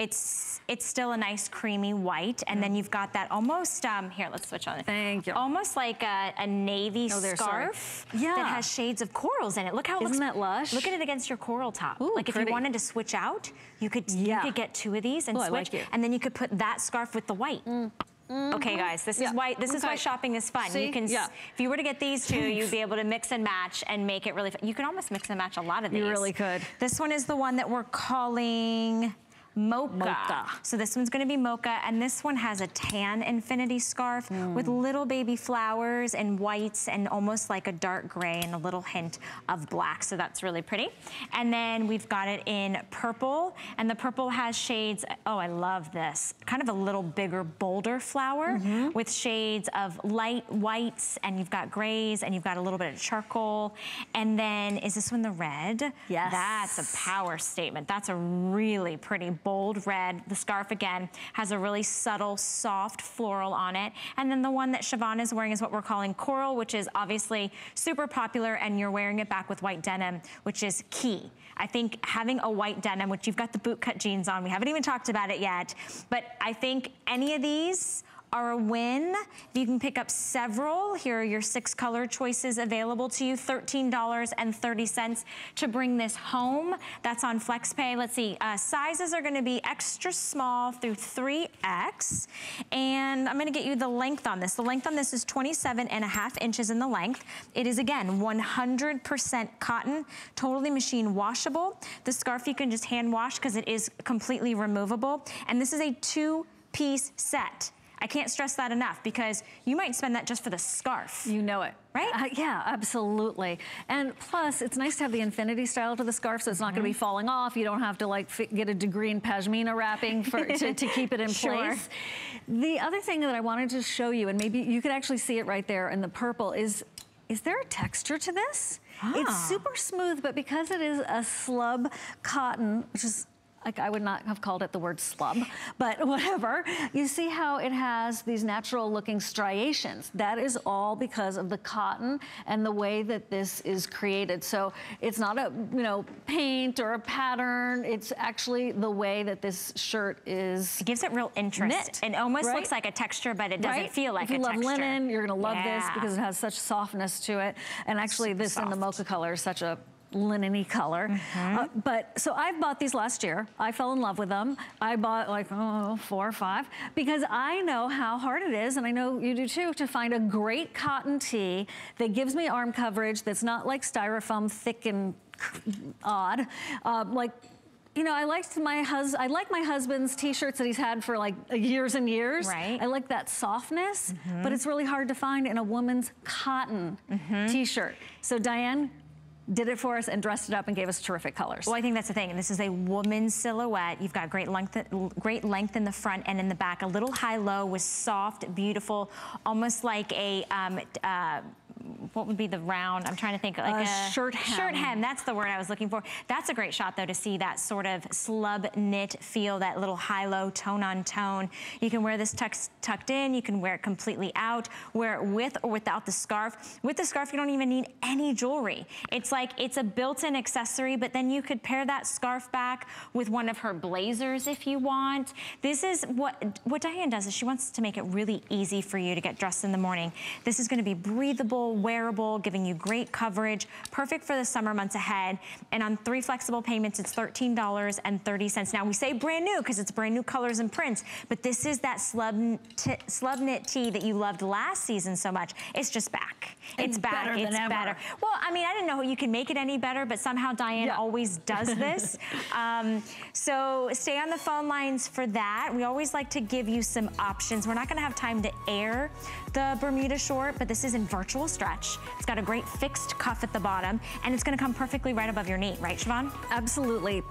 It's it's still a nice creamy white, and mm. then you've got that almost um, here. Let's switch on. Thank you. Almost like a, a navy oh, scarf, yeah. that has shades of corals in it. Look how it Isn't looks. That lush? Look at it against your coral top. Ooh, like pretty. If you wanted to switch out, you could yeah. you could get two of these and Ooh, switch, like and then you could put that scarf with the white. Mm. Mm-hmm. Okay, guys, this yeah. is why this okay. is why shopping is fun. See? You can, yeah. if you were to get these two, you'd be able to mix and match and make it really fun. You could almost mix and match a lot of these. You really could. This one is the one that we're calling Mocha. mocha. So this one's gonna be mocha, and this one has a tan infinity scarf mm. with little baby flowers and whites and almost like a dark gray and a little hint of black. So that's really pretty. And then we've got it in purple, and the purple has shades, oh, I love this, kind of a little bigger, bolder flower mm-hmm. with shades of light whites, and you've got grays, and you've got a little bit of charcoal. And then, is this one the red? Yes. That's a power statement. That's a really pretty bold red. The scarf again has a really subtle, soft floral on it. And then the one that Shivan is wearing is what we're calling coral, which is obviously super popular, and you're wearing it back with white denim, which is key. I think having a white denim, which you've got the bootcut jeans on, we haven't even talked about it yet, but I think any of these are a win. If you can pick up several, here are your six color choices available to you. thirteen dollars and thirty cents to bring this home. That's on FlexPay. Let's see, uh, sizes are gonna be extra small through three X. And I'm gonna get you the length on this. The length on this is twenty-seven and a half inches in the length. It is, again, one hundred percent cotton, totally machine washable. The scarf you can just hand wash because it is completely removable. And this is a two-piece set. I can't stress that enough, because you might spend that just for the scarf. You know it. Right? Uh, yeah, absolutely. And plus, it's nice to have the infinity style to the scarf, so it's not mm-hmm. going to be falling off. You don't have to like fit, get a degree in pashmina wrapping for, to, to keep it in sure. place. The other thing that I wanted to show you, and maybe you could actually see it right there in the purple, is is there a texture to this? Ah. It's super smooth, but because it is a slub cotton, which is like I would not have called it the word slub, but whatever. You see how it has these natural looking striations. That is all because of the cotton and the way that this is created. So it's not a, you know, paint or a pattern. It's actually the way that this shirt is. It gives it real interest. Knit, it almost right? looks like a texture, but it doesn't right? feel like if you a love texture. Linen, you're gonna love yeah. this because it has such softness to it. And actually this Soft. in the mocha color is such a linen-y color. Mm-hmm. uh, but so I bought these last year. I fell in love with them. I bought like oh, four or five because I know how hard it is, and I know you do too, to find a great cotton tee that gives me arm coverage, that's not like styrofoam thick and odd. Uh, like You know, I liked my hus I like my husband's t-shirts that he's had for like years and years. Right. I like that softness, mm-hmm. but it's really hard to find in a woman's cotton mm-hmm. t-shirt. So Diane did it for us and dressed it up and gave us terrific colors. Well, I think that's the thing. This is a woman's silhouette. You've got great length, great length in the front and in the back. A little high-low with soft, beautiful, almost like a... Um, uh, what would be the round? I'm trying to think. Like uh, a shirt hem. Shirt hem. That's the word I was looking for. That's a great shot, though, to see that sort of slub knit feel, that little high-low tone on tone. You can wear this tucked tucked in. You can wear it completely out. Wear it with or without the scarf. With the scarf, you don't even need any jewelry. It's like it's a built-in accessory, but then you could pair that scarf back with one of her blazers if you want. This is what what Diane does is she wants to make it really easy for you to get dressed in the morning. This is going to be breathable, wearable, giving you great coverage, perfect for the summer months ahead. And on three flexible payments, it's thirteen dollars and thirty cents. Now, we say brand new because it's brand new colors and prints, but this is that slub, slub knit tee that you loved last season so much. It's just back. It's, it's back. Better it's than better. Ever. Well, I mean, I didn't know you can make it any better, but somehow Diane yeah. always does this. um, so stay on the phone lines for that. We always like to give you some options. We're not going to have time to air the Bermuda short, but this is in virtual stretch. It's got a great fixed cuff at the bottom, and it's going to come perfectly right above your knee, right, Shivan? Absolutely.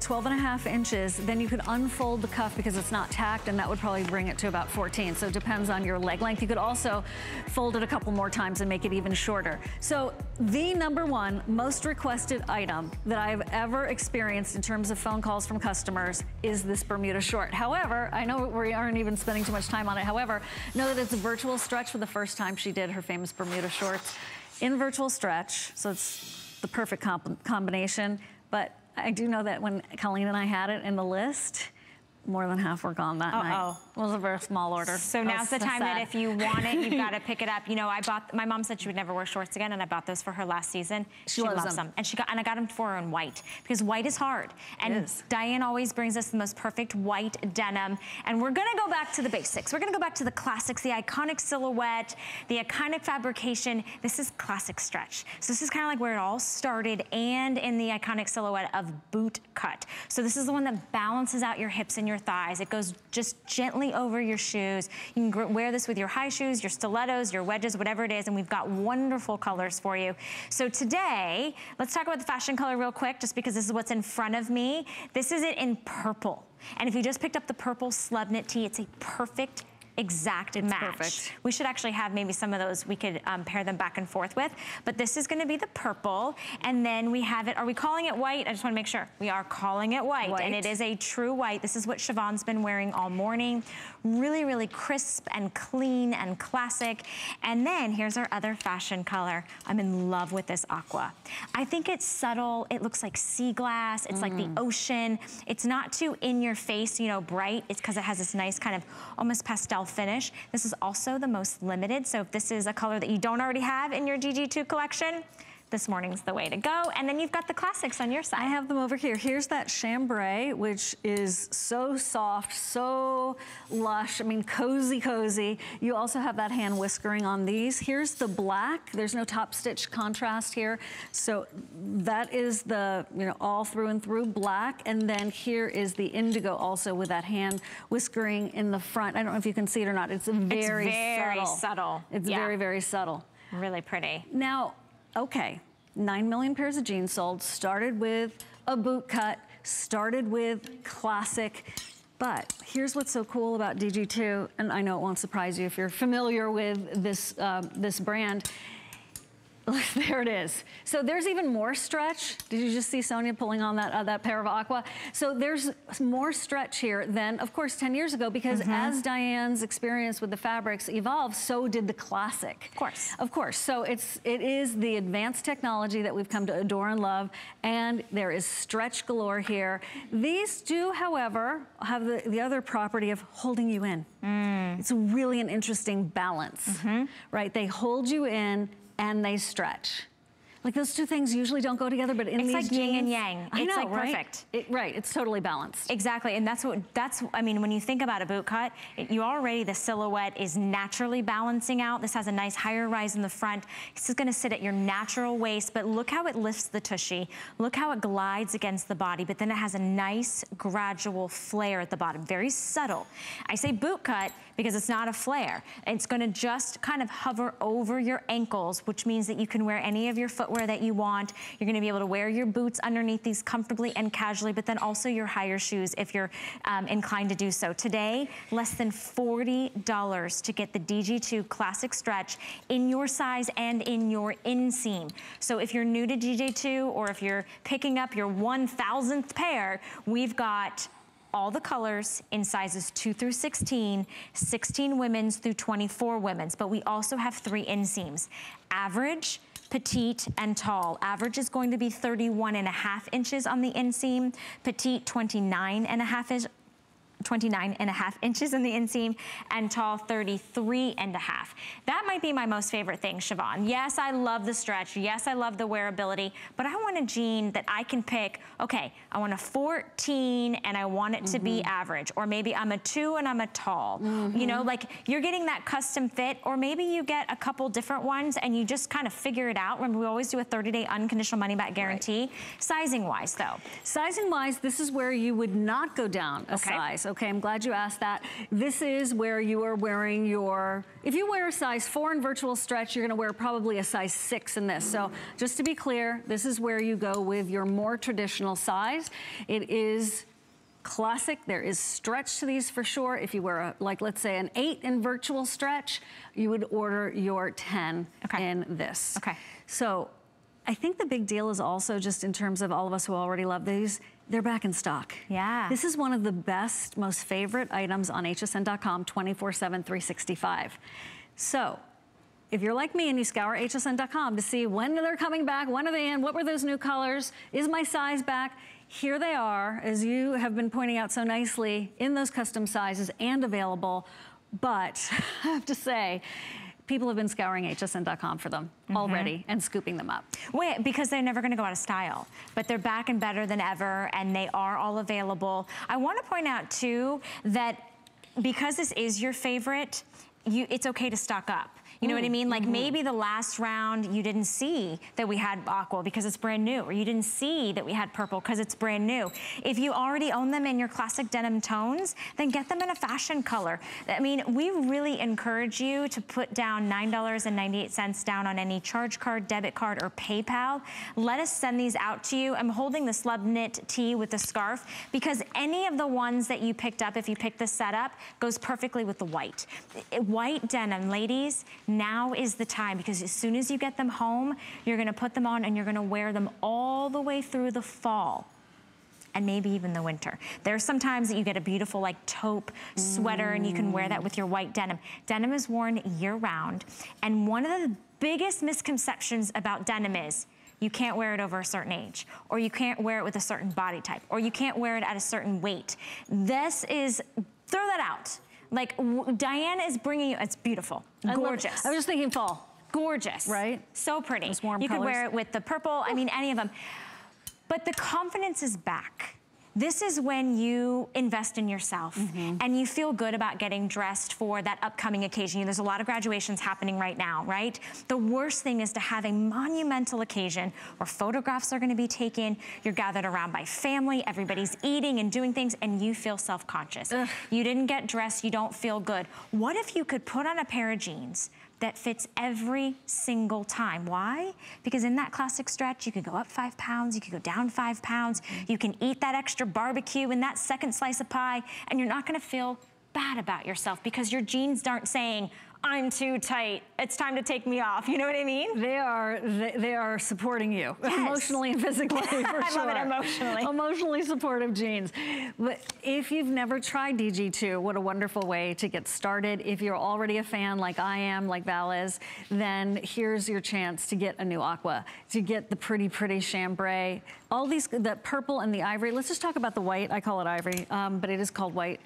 twelve and a half inches. Then you could unfold the cuff because it's not tacked, and that would probably bring it to about fourteen. So it depends on your leg length. You could also fold it a couple more times and make it even shorter. So the number one most requested item that I've ever experienced in terms of phone calls from customers is this Bermuda short. However, I know we aren't even spending too much time on it. However, know that it's a virtual stretch for the first time she did her famous Bermuda shorts in virtual stretch. So it's the perfect comp combination. But I do know that when Colleen and I had it in the list, more than half were gone that uh-oh. night. It was a very small order. So now's the time that if you want it, you've got to pick it up. You know, I bought, my mom said she would never wear shorts again, and I bought those for her last season. She, she loves, loves them. them. And she got, and I got them for her in white, because white is hard. And is. Diane always brings us the most perfect white denim. And we're going to go back to the basics. We're going to go back to the classics, the iconic silhouette, the iconic fabrication. This is classic stretch. So this is kind of like where it all started, and in the iconic silhouette of boot cut. So this is the one that balances out your hips and your thighs. It goes just gently over your shoes. You can wear this with your high shoes, your stilettos, your wedges, whatever it is, and we've got wonderful colors for you. So today, let's talk about the fashion color real quick, just because this is what's in front of me. This is it in purple. And if you just picked up the purple slub knit tee, it's a perfect exact it's match. Perfect. We should actually have maybe some of those, we could um, pair them back and forth with, but this is gonna be the purple, and then we have it, are we calling it white? I just wanna make sure. We are calling it white, white. And it is a true white. This is what Shivan's been wearing all morning. Really, really crisp and clean and classic. And then here's our other fashion color. I'm in love with this aqua. I think it's subtle, it looks like sea glass, it's mm. like the ocean. It's not too in your face, you know, bright, it's because it has this nice kind of almost pastel finish. This is also the most limited, so if this is a color that you don't already have in your D G two collection, this morning's the way to go. And then you've got the classics on your side. I have them over here. Here's that chambray, which is so soft, so lush. I mean, cozy, cozy. You also have that hand whiskering on these. Here's the black. There's no top stitch contrast here. So that is the, you know, all through and through black. And then here is the indigo also with that hand whiskering in the front. I don't know if you can see it or not. It's very, it's very subtle. subtle. It's yeah. very, very subtle. Really pretty. Now, okay, nine million pairs of jeans sold, started with a boot cut, started with classic, but here's what's so cool about D G two, and I know it won't surprise you if you're familiar with this, uh, this brand. There it is. So there's even more stretch. Did you just see Sonia pulling on that uh, that pair of aqua? So there's more stretch here than, of course, ten years ago, because mm-hmm. as Diane's experience with the fabrics evolved, so did the classic. Of course. Of course. So it's, it is the advanced technology that we've come to adore and love, and there is stretch galore here. These do, however, have the, the other property of holding you in. Mm. It's really an interesting balance, mm-hmm. right? They hold you in, and they stretch. Like, those two things usually don't go together, but in it's these like jeans, yin and yang. I it's know, like right? perfect. It, right, it's totally balanced. Exactly, and that's what, that's, I mean, when you think about a boot cut, it, you already, the silhouette is naturally balancing out. This has a nice higher rise in the front. This is gonna sit at your natural waist, but look how it lifts the tushy. Look how it glides against the body, but then it has a nice gradual flare at the bottom, very subtle. I say boot cut because it's not a flare. It's gonna just kind of hover over your ankles, which means that you can wear any of your footwear that you want. You're gonna be able to wear your boots underneath these comfortably and casually, but then also your higher shoes if you're um, inclined to do so. Today, less than forty dollars to get the D G two Classic Stretch in your size and in your inseam. So if you're new to D G two or if you're picking up your one thousandth pair, we've got all the colors in sizes two through sixteen, sixteen women's through twenty-four women's, but we also have three inseams. Average, petite, and tall. Average is going to be thirty-one and a half inches on the inseam, petite twenty-nine and a half inches. twenty-nine and a half inches in the inseam, and tall thirty-three and a half. That might be my most favorite thing, Shivan. Yes, I love the stretch. Yes, I love the wearability, but I want a jean that I can pick, okay, I want a fourteen and I want it mm-hmm. to be average, or maybe I'm a two and I'm a tall. Mm-hmm. You know, like you're getting that custom fit, or maybe you get a couple different ones and you just kind of figure it out. Remember, we always do a thirty day unconditional money back guarantee. Right. Sizing-wise though. Sizing-wise, this is where you would not go down a okay. size. Okay, I'm glad you asked that. This is where you are wearing your, if you wear a size four in virtual stretch, you're gonna wear probably a size six in this. So just to be clear, this is where you go with your more traditional size. It is classic, there is stretch to these for sure. If you wear a, like let's say an eight in virtual stretch, you would order your ten okay. in this. Okay. So I think the big deal is also just in terms of all of us who already love these, they're back in stock. Yeah. This is one of the best, most favorite items on H S N dot com, twenty-four seven, three sixty-five. So, if you're like me and you scour H S N dot com to see when they're coming back, when are they in, what were those new colors, is my size back? Here they are, as you have been pointing out so nicely, in those custom sizes and available. But, I have to say, people have been scouring H S N dot com for them mm-hmm. already and scooping them up. Wait, because they're never gonna go out of style, but they're back and better than ever and they are all available. I wanna point out too that because this is your favorite, you, it's okay to stock up. You know mm, what I mean? Like mm-hmm. maybe the last round you didn't see that we had aqua because it's brand new, or you didn't see that we had purple because it's brand new. If you already own them in your classic denim tones, then get them in a fashion color. I mean, we really encourage you to put down nine ninety-eight down on any charge card, debit card, or PayPal. Let us send these out to you. I'm holding the slub knit tee with the scarf because any of the ones that you picked up, if you picked this set up, goes perfectly with the white. White denim, ladies, now is the time, because as soon as you get them home, you're gonna put them on and you're gonna wear them all the way through the fall and maybe even the winter. There's sometimes that you get a beautiful like taupe sweater mm. and you can wear that with your white denim. Denim is worn year round, and one of the biggest misconceptions about denim is you can't wear it over a certain age, or you can't wear it with a certain body type, or you can't wear it at a certain weight. This is, throw that out. Like, Diane is bringing you, it's beautiful, gorgeous. I, I was just thinking fall. Gorgeous. Right? So pretty. Those warm colors. You could wear it with the purple, I mean, any of them. But the confidence is back. This is when you invest in yourself mm-hmm. and you feel good about getting dressed for that upcoming occasion. There's a lot of graduations happening right now, right? The worst thing is to have a monumental occasion where photographs are gonna be taken, you're gathered around by family, everybody's eating and doing things, and you feel self-conscious. You didn't get dressed, you don't feel good. What if you could put on a pair of jeans that fits every single time? Why? Because in that classic stretch, you could go up five pounds, you could go down five pounds, you can eat that extra barbecue and that second slice of pie, and you're not gonna feel bad about yourself because your jeans aren't saying, I'm too tight, it's time to take me off, you know what I mean? They are they, they are supporting you, yes. emotionally and physically, for I sure. I love it, emotionally. Emotionally supportive jeans. But if you've never tried D G two, what a wonderful way to get started. If you're already a fan like I am, like Val is, then here's your chance to get a new aqua, to get the pretty, pretty chambray. All these, the purple and the ivory, let's just talk about the white, I call it ivory, um, but it is called white,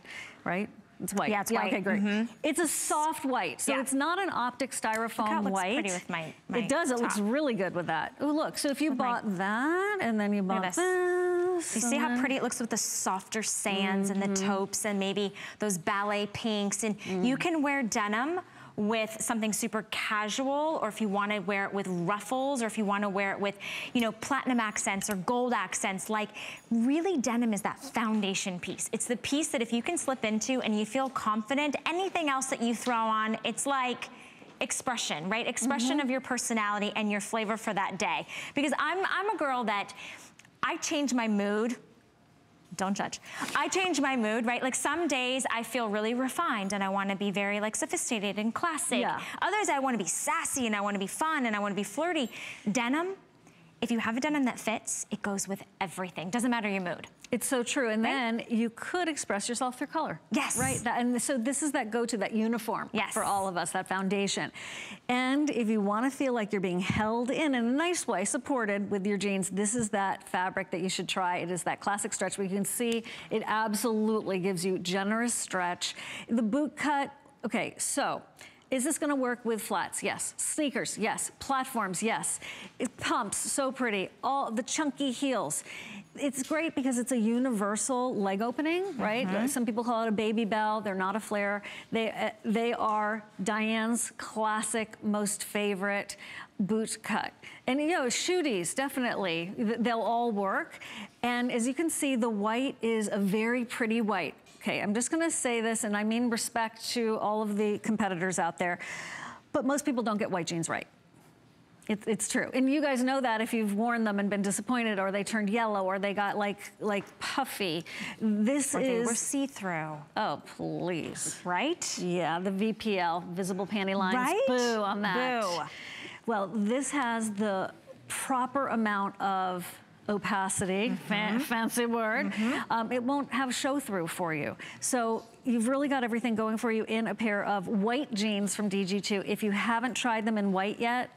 right? It's white. Yeah, it's yeah, white. Okay, great. Mm-hmm. It's a soft white, so yeah. it's not an optic styrofoam it white. It looks pretty with my, my It does, it top. Looks really good with that. Oh, look, so if you with bought my... that, and then you bought this. this. You see how pretty it looks with the softer sands mm-hmm. and the taupes and maybe those ballet pinks, and mm. you can wear denim with something super casual, or if you want to wear it with ruffles, or if you want to wear it with, you know, platinum accents or gold accents. Like, really, denim is that foundation piece. It's the piece that if you can slip into and you feel confident, anything else that you throw on, it's like expression, right? Expression mm-hmm. of your personality and your flavor for that day. Because I'm, I'm a girl that I change my mood. Don't judge. I change my mood, right? Like, some days I feel really refined and I want to be very like sophisticated and classic. Yeah. Others I want to be sassy and I want to be fun and I want to be flirty. Denim, if you have a denim that fits, it goes with everything. Doesn't matter your mood. It's so true. And right? then you could express yourself through color. Yes. Right? That, and so this is that go-to, that uniform yes. for all of us, that foundation. And if you want to feel like you're being held in in a nice way, supported with your jeans, this is that fabric that you should try. It is that classic stretch, but you can see it absolutely gives you generous stretch. The boot cut, okay, so... is this gonna work with flats? Yes. Sneakers, yes. Platforms, yes. It pumps, so pretty. All the chunky heels. It's great because it's a universal leg opening, right? Mm-hmm. Some people call it a baby bell. They're not a flare. They, uh, they are Diane's classic, most favorite boot cut. And, you know, shooties, definitely. They'll all work. And as you can see, the white is a very pretty white. Okay, I'm just gonna say this, and I mean respect to all of the competitors out there, but most people don't get white jeans right. It, it's true. And you guys know that if you've worn them and been disappointed, or they turned yellow, or they got like like puffy. This or is... they were see-through. Oh, please. Right? Yeah, the V P L, visible panty lines. Right? Boo on that. Boo. Well, this has the proper amount of opacity, mm-hmm. fan, fancy word. Mm-hmm. um, it won't have show through for you. So you've really got everything going for you in a pair of white jeans from D G two. If you haven't tried them in white yet,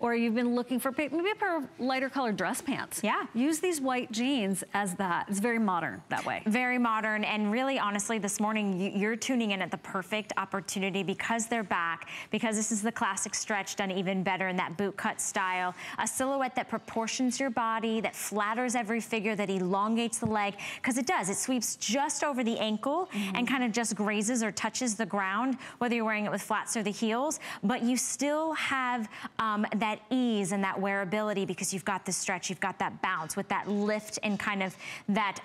or you've been looking for maybe a pair of lighter colored dress pants. Yeah. Use these white jeans as that. It's very modern that way. Very modern, and really, honestly, this morning, you're tuning in at the perfect opportunity because they're back, because this is the classic stretch done even better in that boot cut style. A silhouette that proportions your body, that flatters every figure, that elongates the leg, because it does. It sweeps just over the ankle mm-hmm. and kind of just grazes or touches the ground, whether you're wearing it with flats or the heels, but you still have um, that That ease and that wearability because you've got the stretch, you've got that bounce with that lift and kind of that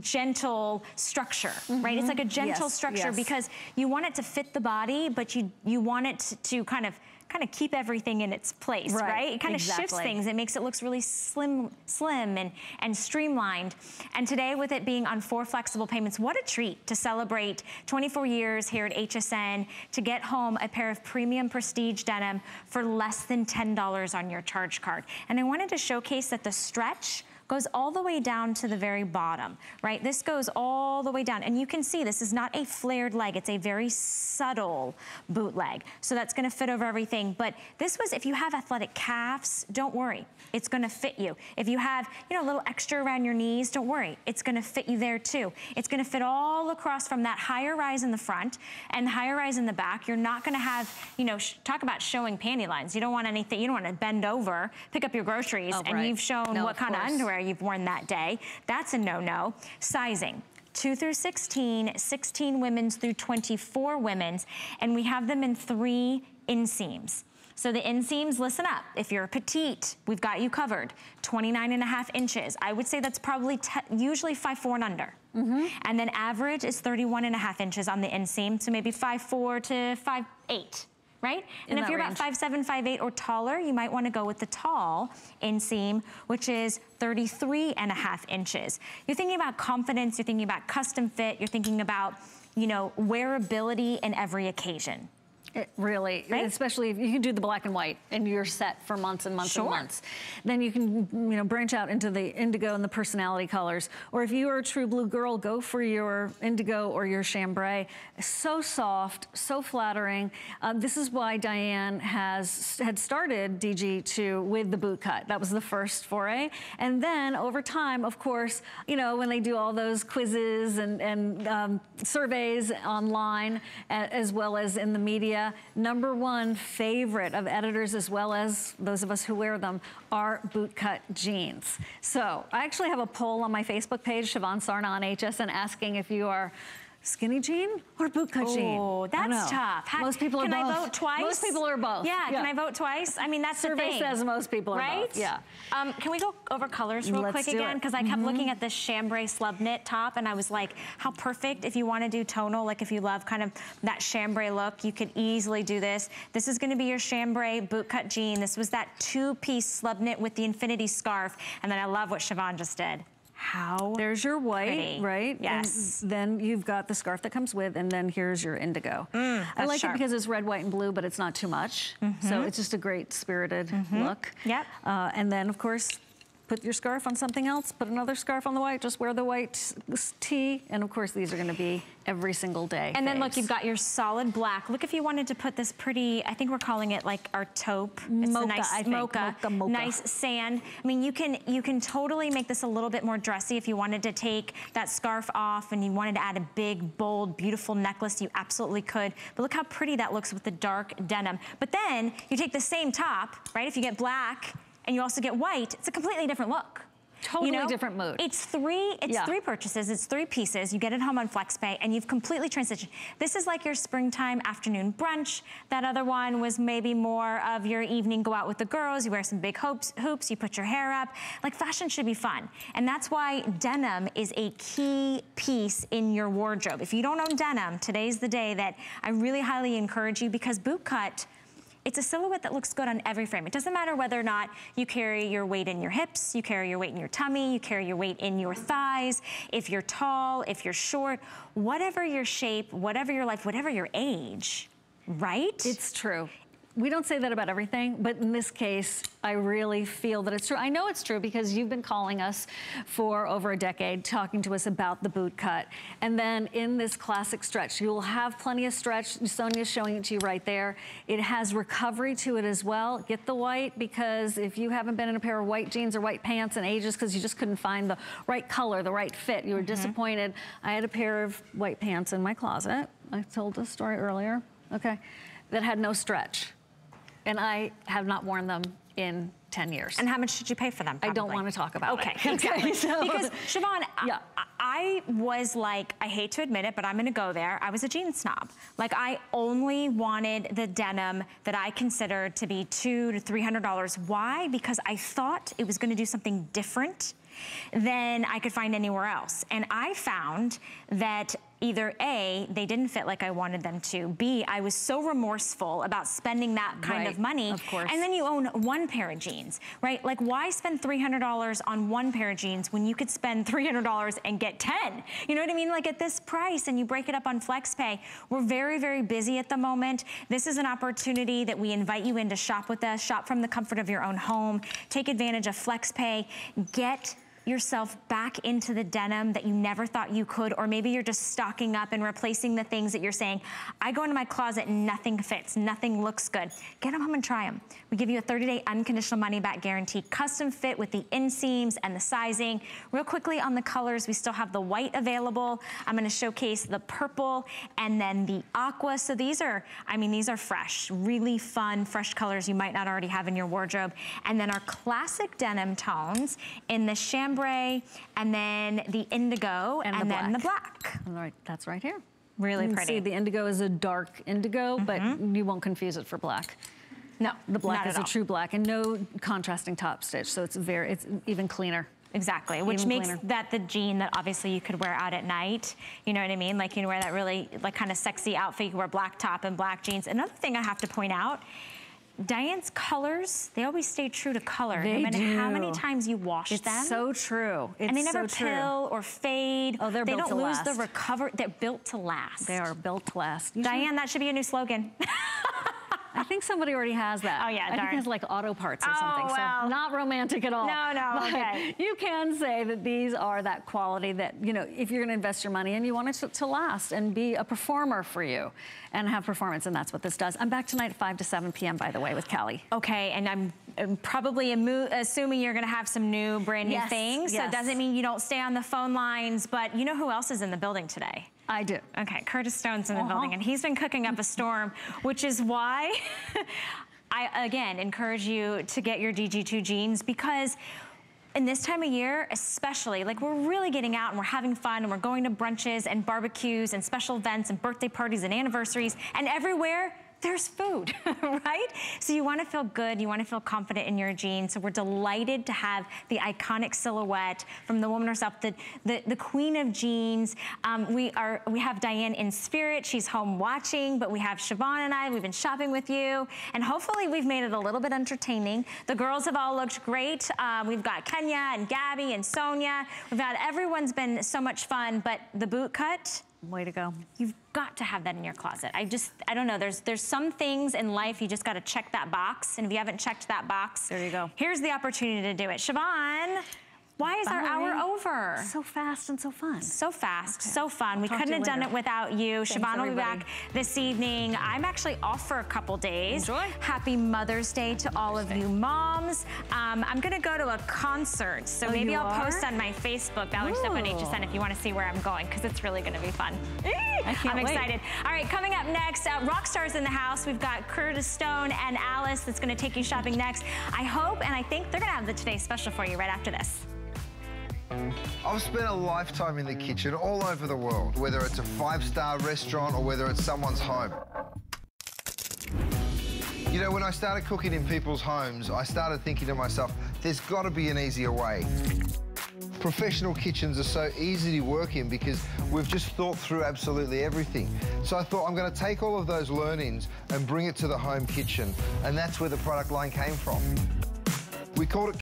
gentle structure, mm-hmm. right? It's like a gentle yes, structure yes. because you want it to fit the body, but you you want it to kind of kind of keep everything in its place, right? right? It kind exactly. of shifts things. It makes it look really slim slim and, and streamlined. And today, with it being on four flexible payments, what a treat to celebrate twenty-four years here at H S N, to get home a pair of premium prestige denim for less than ten dollars on your charge card. And I wanted to showcase that the stretch goes all the way down to the very bottom, right? This goes all the way down. And you can see this is not a flared leg. It's a very subtle boot leg. So that's gonna fit over everything. But this was, if you have athletic calves, don't worry. It's gonna fit you. If you have, you know, a little extra around your knees, don't worry. It's gonna fit you there too. It's gonna fit all across from that higher rise in the front and higher rise in the back. You're not gonna have, you know, sh talk about showing panty lines. You don't want anything, you don't wanna bend over, pick up your groceries, oh, and right. you've shown no, what kind of underwear you've worn that day. That's a no-no. Sizing. two through sixteen, sixteen women's through twenty-four women's, and we have them in three inseams. So the inseams, listen up. If you're a petite, we've got you covered. twenty-nine and a half inches. I would say that's probably t usually five four and under. Mm-hmm. And then average is thirty-one and a half inches on the inseam, so maybe five four to five eight. Right? And if you're range. about five seven, five eight or taller, you might want to go with the tall inseam, which is thirty-three and a half inches. You're thinking about confidence, you're thinking about custom fit, you're thinking about, you know, wearability in every occasion. It really, right? Especially if you can do the black and white and you're set for months and months sure. and months. Then you can, you know, branch out into the indigo and the personality colors. Or if you are a true blue girl, go for your indigo or your chambray. So soft, so flattering. Um, this is why Diane has had started D G two with the boot cut. That was the first foray. And then over time, of course, you know, when they do all those quizzes and, and um, surveys online, as well as in the media, number one favorite of editors, as well as those of us who wear them, are bootcut jeans. So I actually have a poll on my Facebook page, Shivan Sarna on H S N, asking if you are skinny jean or bootcut oh, jean? Oh, that's tough. How, most people are can both. Can I vote twice? Most people are both. Yeah, yeah, can I vote twice? I mean, that's survey the thing. Says most people are right? both. Yeah. Um, can we go over colors real Let's quick again? Because I kept mm-hmm. looking at this chambray slub knit top, and I was like, how perfect if you want to do tonal, like if you love kind of that chambray look, you could easily do this. This is going to be your chambray bootcut jean. This was that two-piece slub knit with the infinity scarf, and then I love what Shivan just did. How There's your white, pretty. right? Yes. And then you've got the scarf that comes with, and then here's your indigo. Mm, I like sharp. it because it's red, white, and blue, but it's not too much. Mm-hmm. So it's just a great spirited mm-hmm. look. Yep. Uh, and then, of course, put your scarf on something else, put another scarf on the white, just wear the white tee, and of course these are gonna be every single day. And faves. then look, you've got your solid black. Look, if you wanted to put this pretty, I think we're calling it like our taupe. It's mocha, a nice I think. Mocha, mocha, mocha, nice sand. I mean, you can, you can totally make this a little bit more dressy if you wanted to take that scarf off and you wanted to add a big, bold, beautiful necklace, you absolutely could. But look how pretty that looks with the dark denim. But then you take the same top, right? If you get black, and you also get white, it's a completely different look. Totally you know? different mood. It's three, it's yeah. three purchases, it's three pieces. You get it home on FlexPay and you've completely transitioned. This is like your springtime afternoon brunch. That other one was maybe more of your evening go out with the girls, you wear some big hoops, hoops, you put your hair up. Like fashion should be fun. And that's why denim is a key piece in your wardrobe. If you don't own denim, today's the day that I really highly encourage you, because bootcut, it's a silhouette that looks good on every frame. It doesn't matter whether or not you carry your weight in your hips, you carry your weight in your tummy, you carry your weight in your thighs, if you're tall, if you're short, whatever your shape, whatever your life, whatever your age, right? It's true. We don't say that about everything, but in this case, I really feel that it's true. I know it's true because you've been calling us for over a decade, talking to us about the boot cut. And then in this classic stretch, you'll have plenty of stretch. Sonia's showing it to you right there. It has recovery to it as well. Get the white, because if you haven't been in a pair of white jeans or white pants in ages because you just couldn't find the right color, the right fit, you were mm-hmm. disappointed. I had a pair of white pants in my closet. I told this story earlier, okay, that had no stretch. And I have not worn them in ten years. And how much did you pay for them? Probably. I don't want to talk about okay, it. Exactly. Okay, so. Because Shivan, yeah. I, I was like, I hate to admit it, but I'm going to go there. I was a jean snob. Like I only wanted the denim that I considered to be two to three hundred dollars. Why? Because I thought it was going to do something different than I could find anywhere else. And I found that either A, they didn't fit like I wanted them to, B, I was so remorseful about spending that kind right, of money. Of course. And then you own one pair of jeans, right? Like why spend three hundred dollars on one pair of jeans when you could spend three hundred dollars and get ten? You know what I mean? Like at this price, and you break it up on FlexPay. We're very, very busy at the moment. This is an opportunity that we invite you in to shop with us, shop from the comfort of your own home, take advantage of FlexPay, get yourself back into the denim that you never thought you could, or maybe you're just stocking up and replacing the things that you're saying, I go into my closet and nothing fits, nothing looks good. Get them home and try them. We give you a thirty day unconditional money back guarantee, custom fit with the inseams and the sizing. Real quickly on the colors, we still have the white available. I'm gonna showcase the purple and then the aqua. So these are, I mean, these are fresh, really fun, fresh colors you might not already have in your wardrobe. And then our classic denim tones in the champagne and then the indigo and, and the then the black. All right, that's right here. Really pretty. See, the indigo is a dark indigo, mm-hmm. but you won't confuse it for black. No, the black is a true black, and no contrasting top stitch, so it's very, it's even cleaner. Exactly, which makes that the jean that obviously you could wear out at night. You know what I mean? Like you can wear that really like kind of sexy outfit. You can wear black top and black jeans. Another thing I have to point out, Diane's colors, they always stay true to color. They no matter do. how many times you wash it's them. It's so true. It's and they never so pill true. or fade. Oh, they're they built to last. They don't lose the recovery. They're built to last. They are built to last. You Diane, should... that should be a new slogan. I think somebody already has that. Oh, yeah, darn. I think it's like auto parts or oh, something, well. so not romantic at all. No, no, but okay. You can say that these are that quality that, you know, if you're going to invest your money and you want it to, to last and be a performer for you and have performance, and that's what this does. I'm back tonight at five to seven p m, by the way, with Callie. Okay, and I'm, I'm probably assuming you're going to have some new, brand new yes, things, yes. so it doesn't mean you don't stay on the phone lines, but you know who else is in the building today? I do. Okay, Curtis Stone's in the uh-huh. building, and he's been cooking up a storm, which is why I, again, encourage you to get your D G two jeans, because in this time of year, especially, like we're really getting out and we're having fun and we're going to brunches and barbecues and special events and birthday parties and anniversaries, and everywhere there's food, right? So you wanna feel good, you wanna feel confident in your jeans, so we're delighted to have the iconic silhouette from the woman herself, the, the, the queen of jeans. Um, we are we have Diane in spirit, she's home watching, but we have Shivan and I, we've been shopping with you, and hopefully we've made it a little bit entertaining. The girls have all looked great. Um, we've got Kenya and Gabby and Sonia. We've had, everyone's been so much fun, but the boot cut, way to go. You've got to have that in your closet. I just, I don't know, there's there's some things in life you just got to check that box, and if you haven't checked that box, there you go. Here's the opportunity to do it. Shivan, why is Valerie, our hour over? So fast and so fun. So fast, okay. So fun. We Talk couldn't have later. done it without you. Thanks, Shivan will be back this evening. I'm actually off for a couple days. Enjoy. Happy Mother's Day Happy to Mother's all of Day. you moms. Um, I'm gonna go to a concert, so oh, maybe I'll are? post on my Facebook, Valerie Stepp on H S N, if you wanna see where I'm going, because it's really gonna be fun. I can't I'm excited. Wait. All right, coming up next, uh, rock stars in the house. We've got Curtis Stone and Alice that's gonna take you shopping next. I hope and I think they're gonna have the Today Special for you right after this. I've spent a lifetime in the kitchen all over the world, whether it's a five-star restaurant or whether it's someone's home. You know, when I started cooking in people's homes, I started thinking to myself, there's got to be an easier way. Professional kitchens are so easy to work in because we've just thought through absolutely everything. So I thought I'm going to take all of those learnings and bring it to the home kitchen, and that's where the product line came from. We called it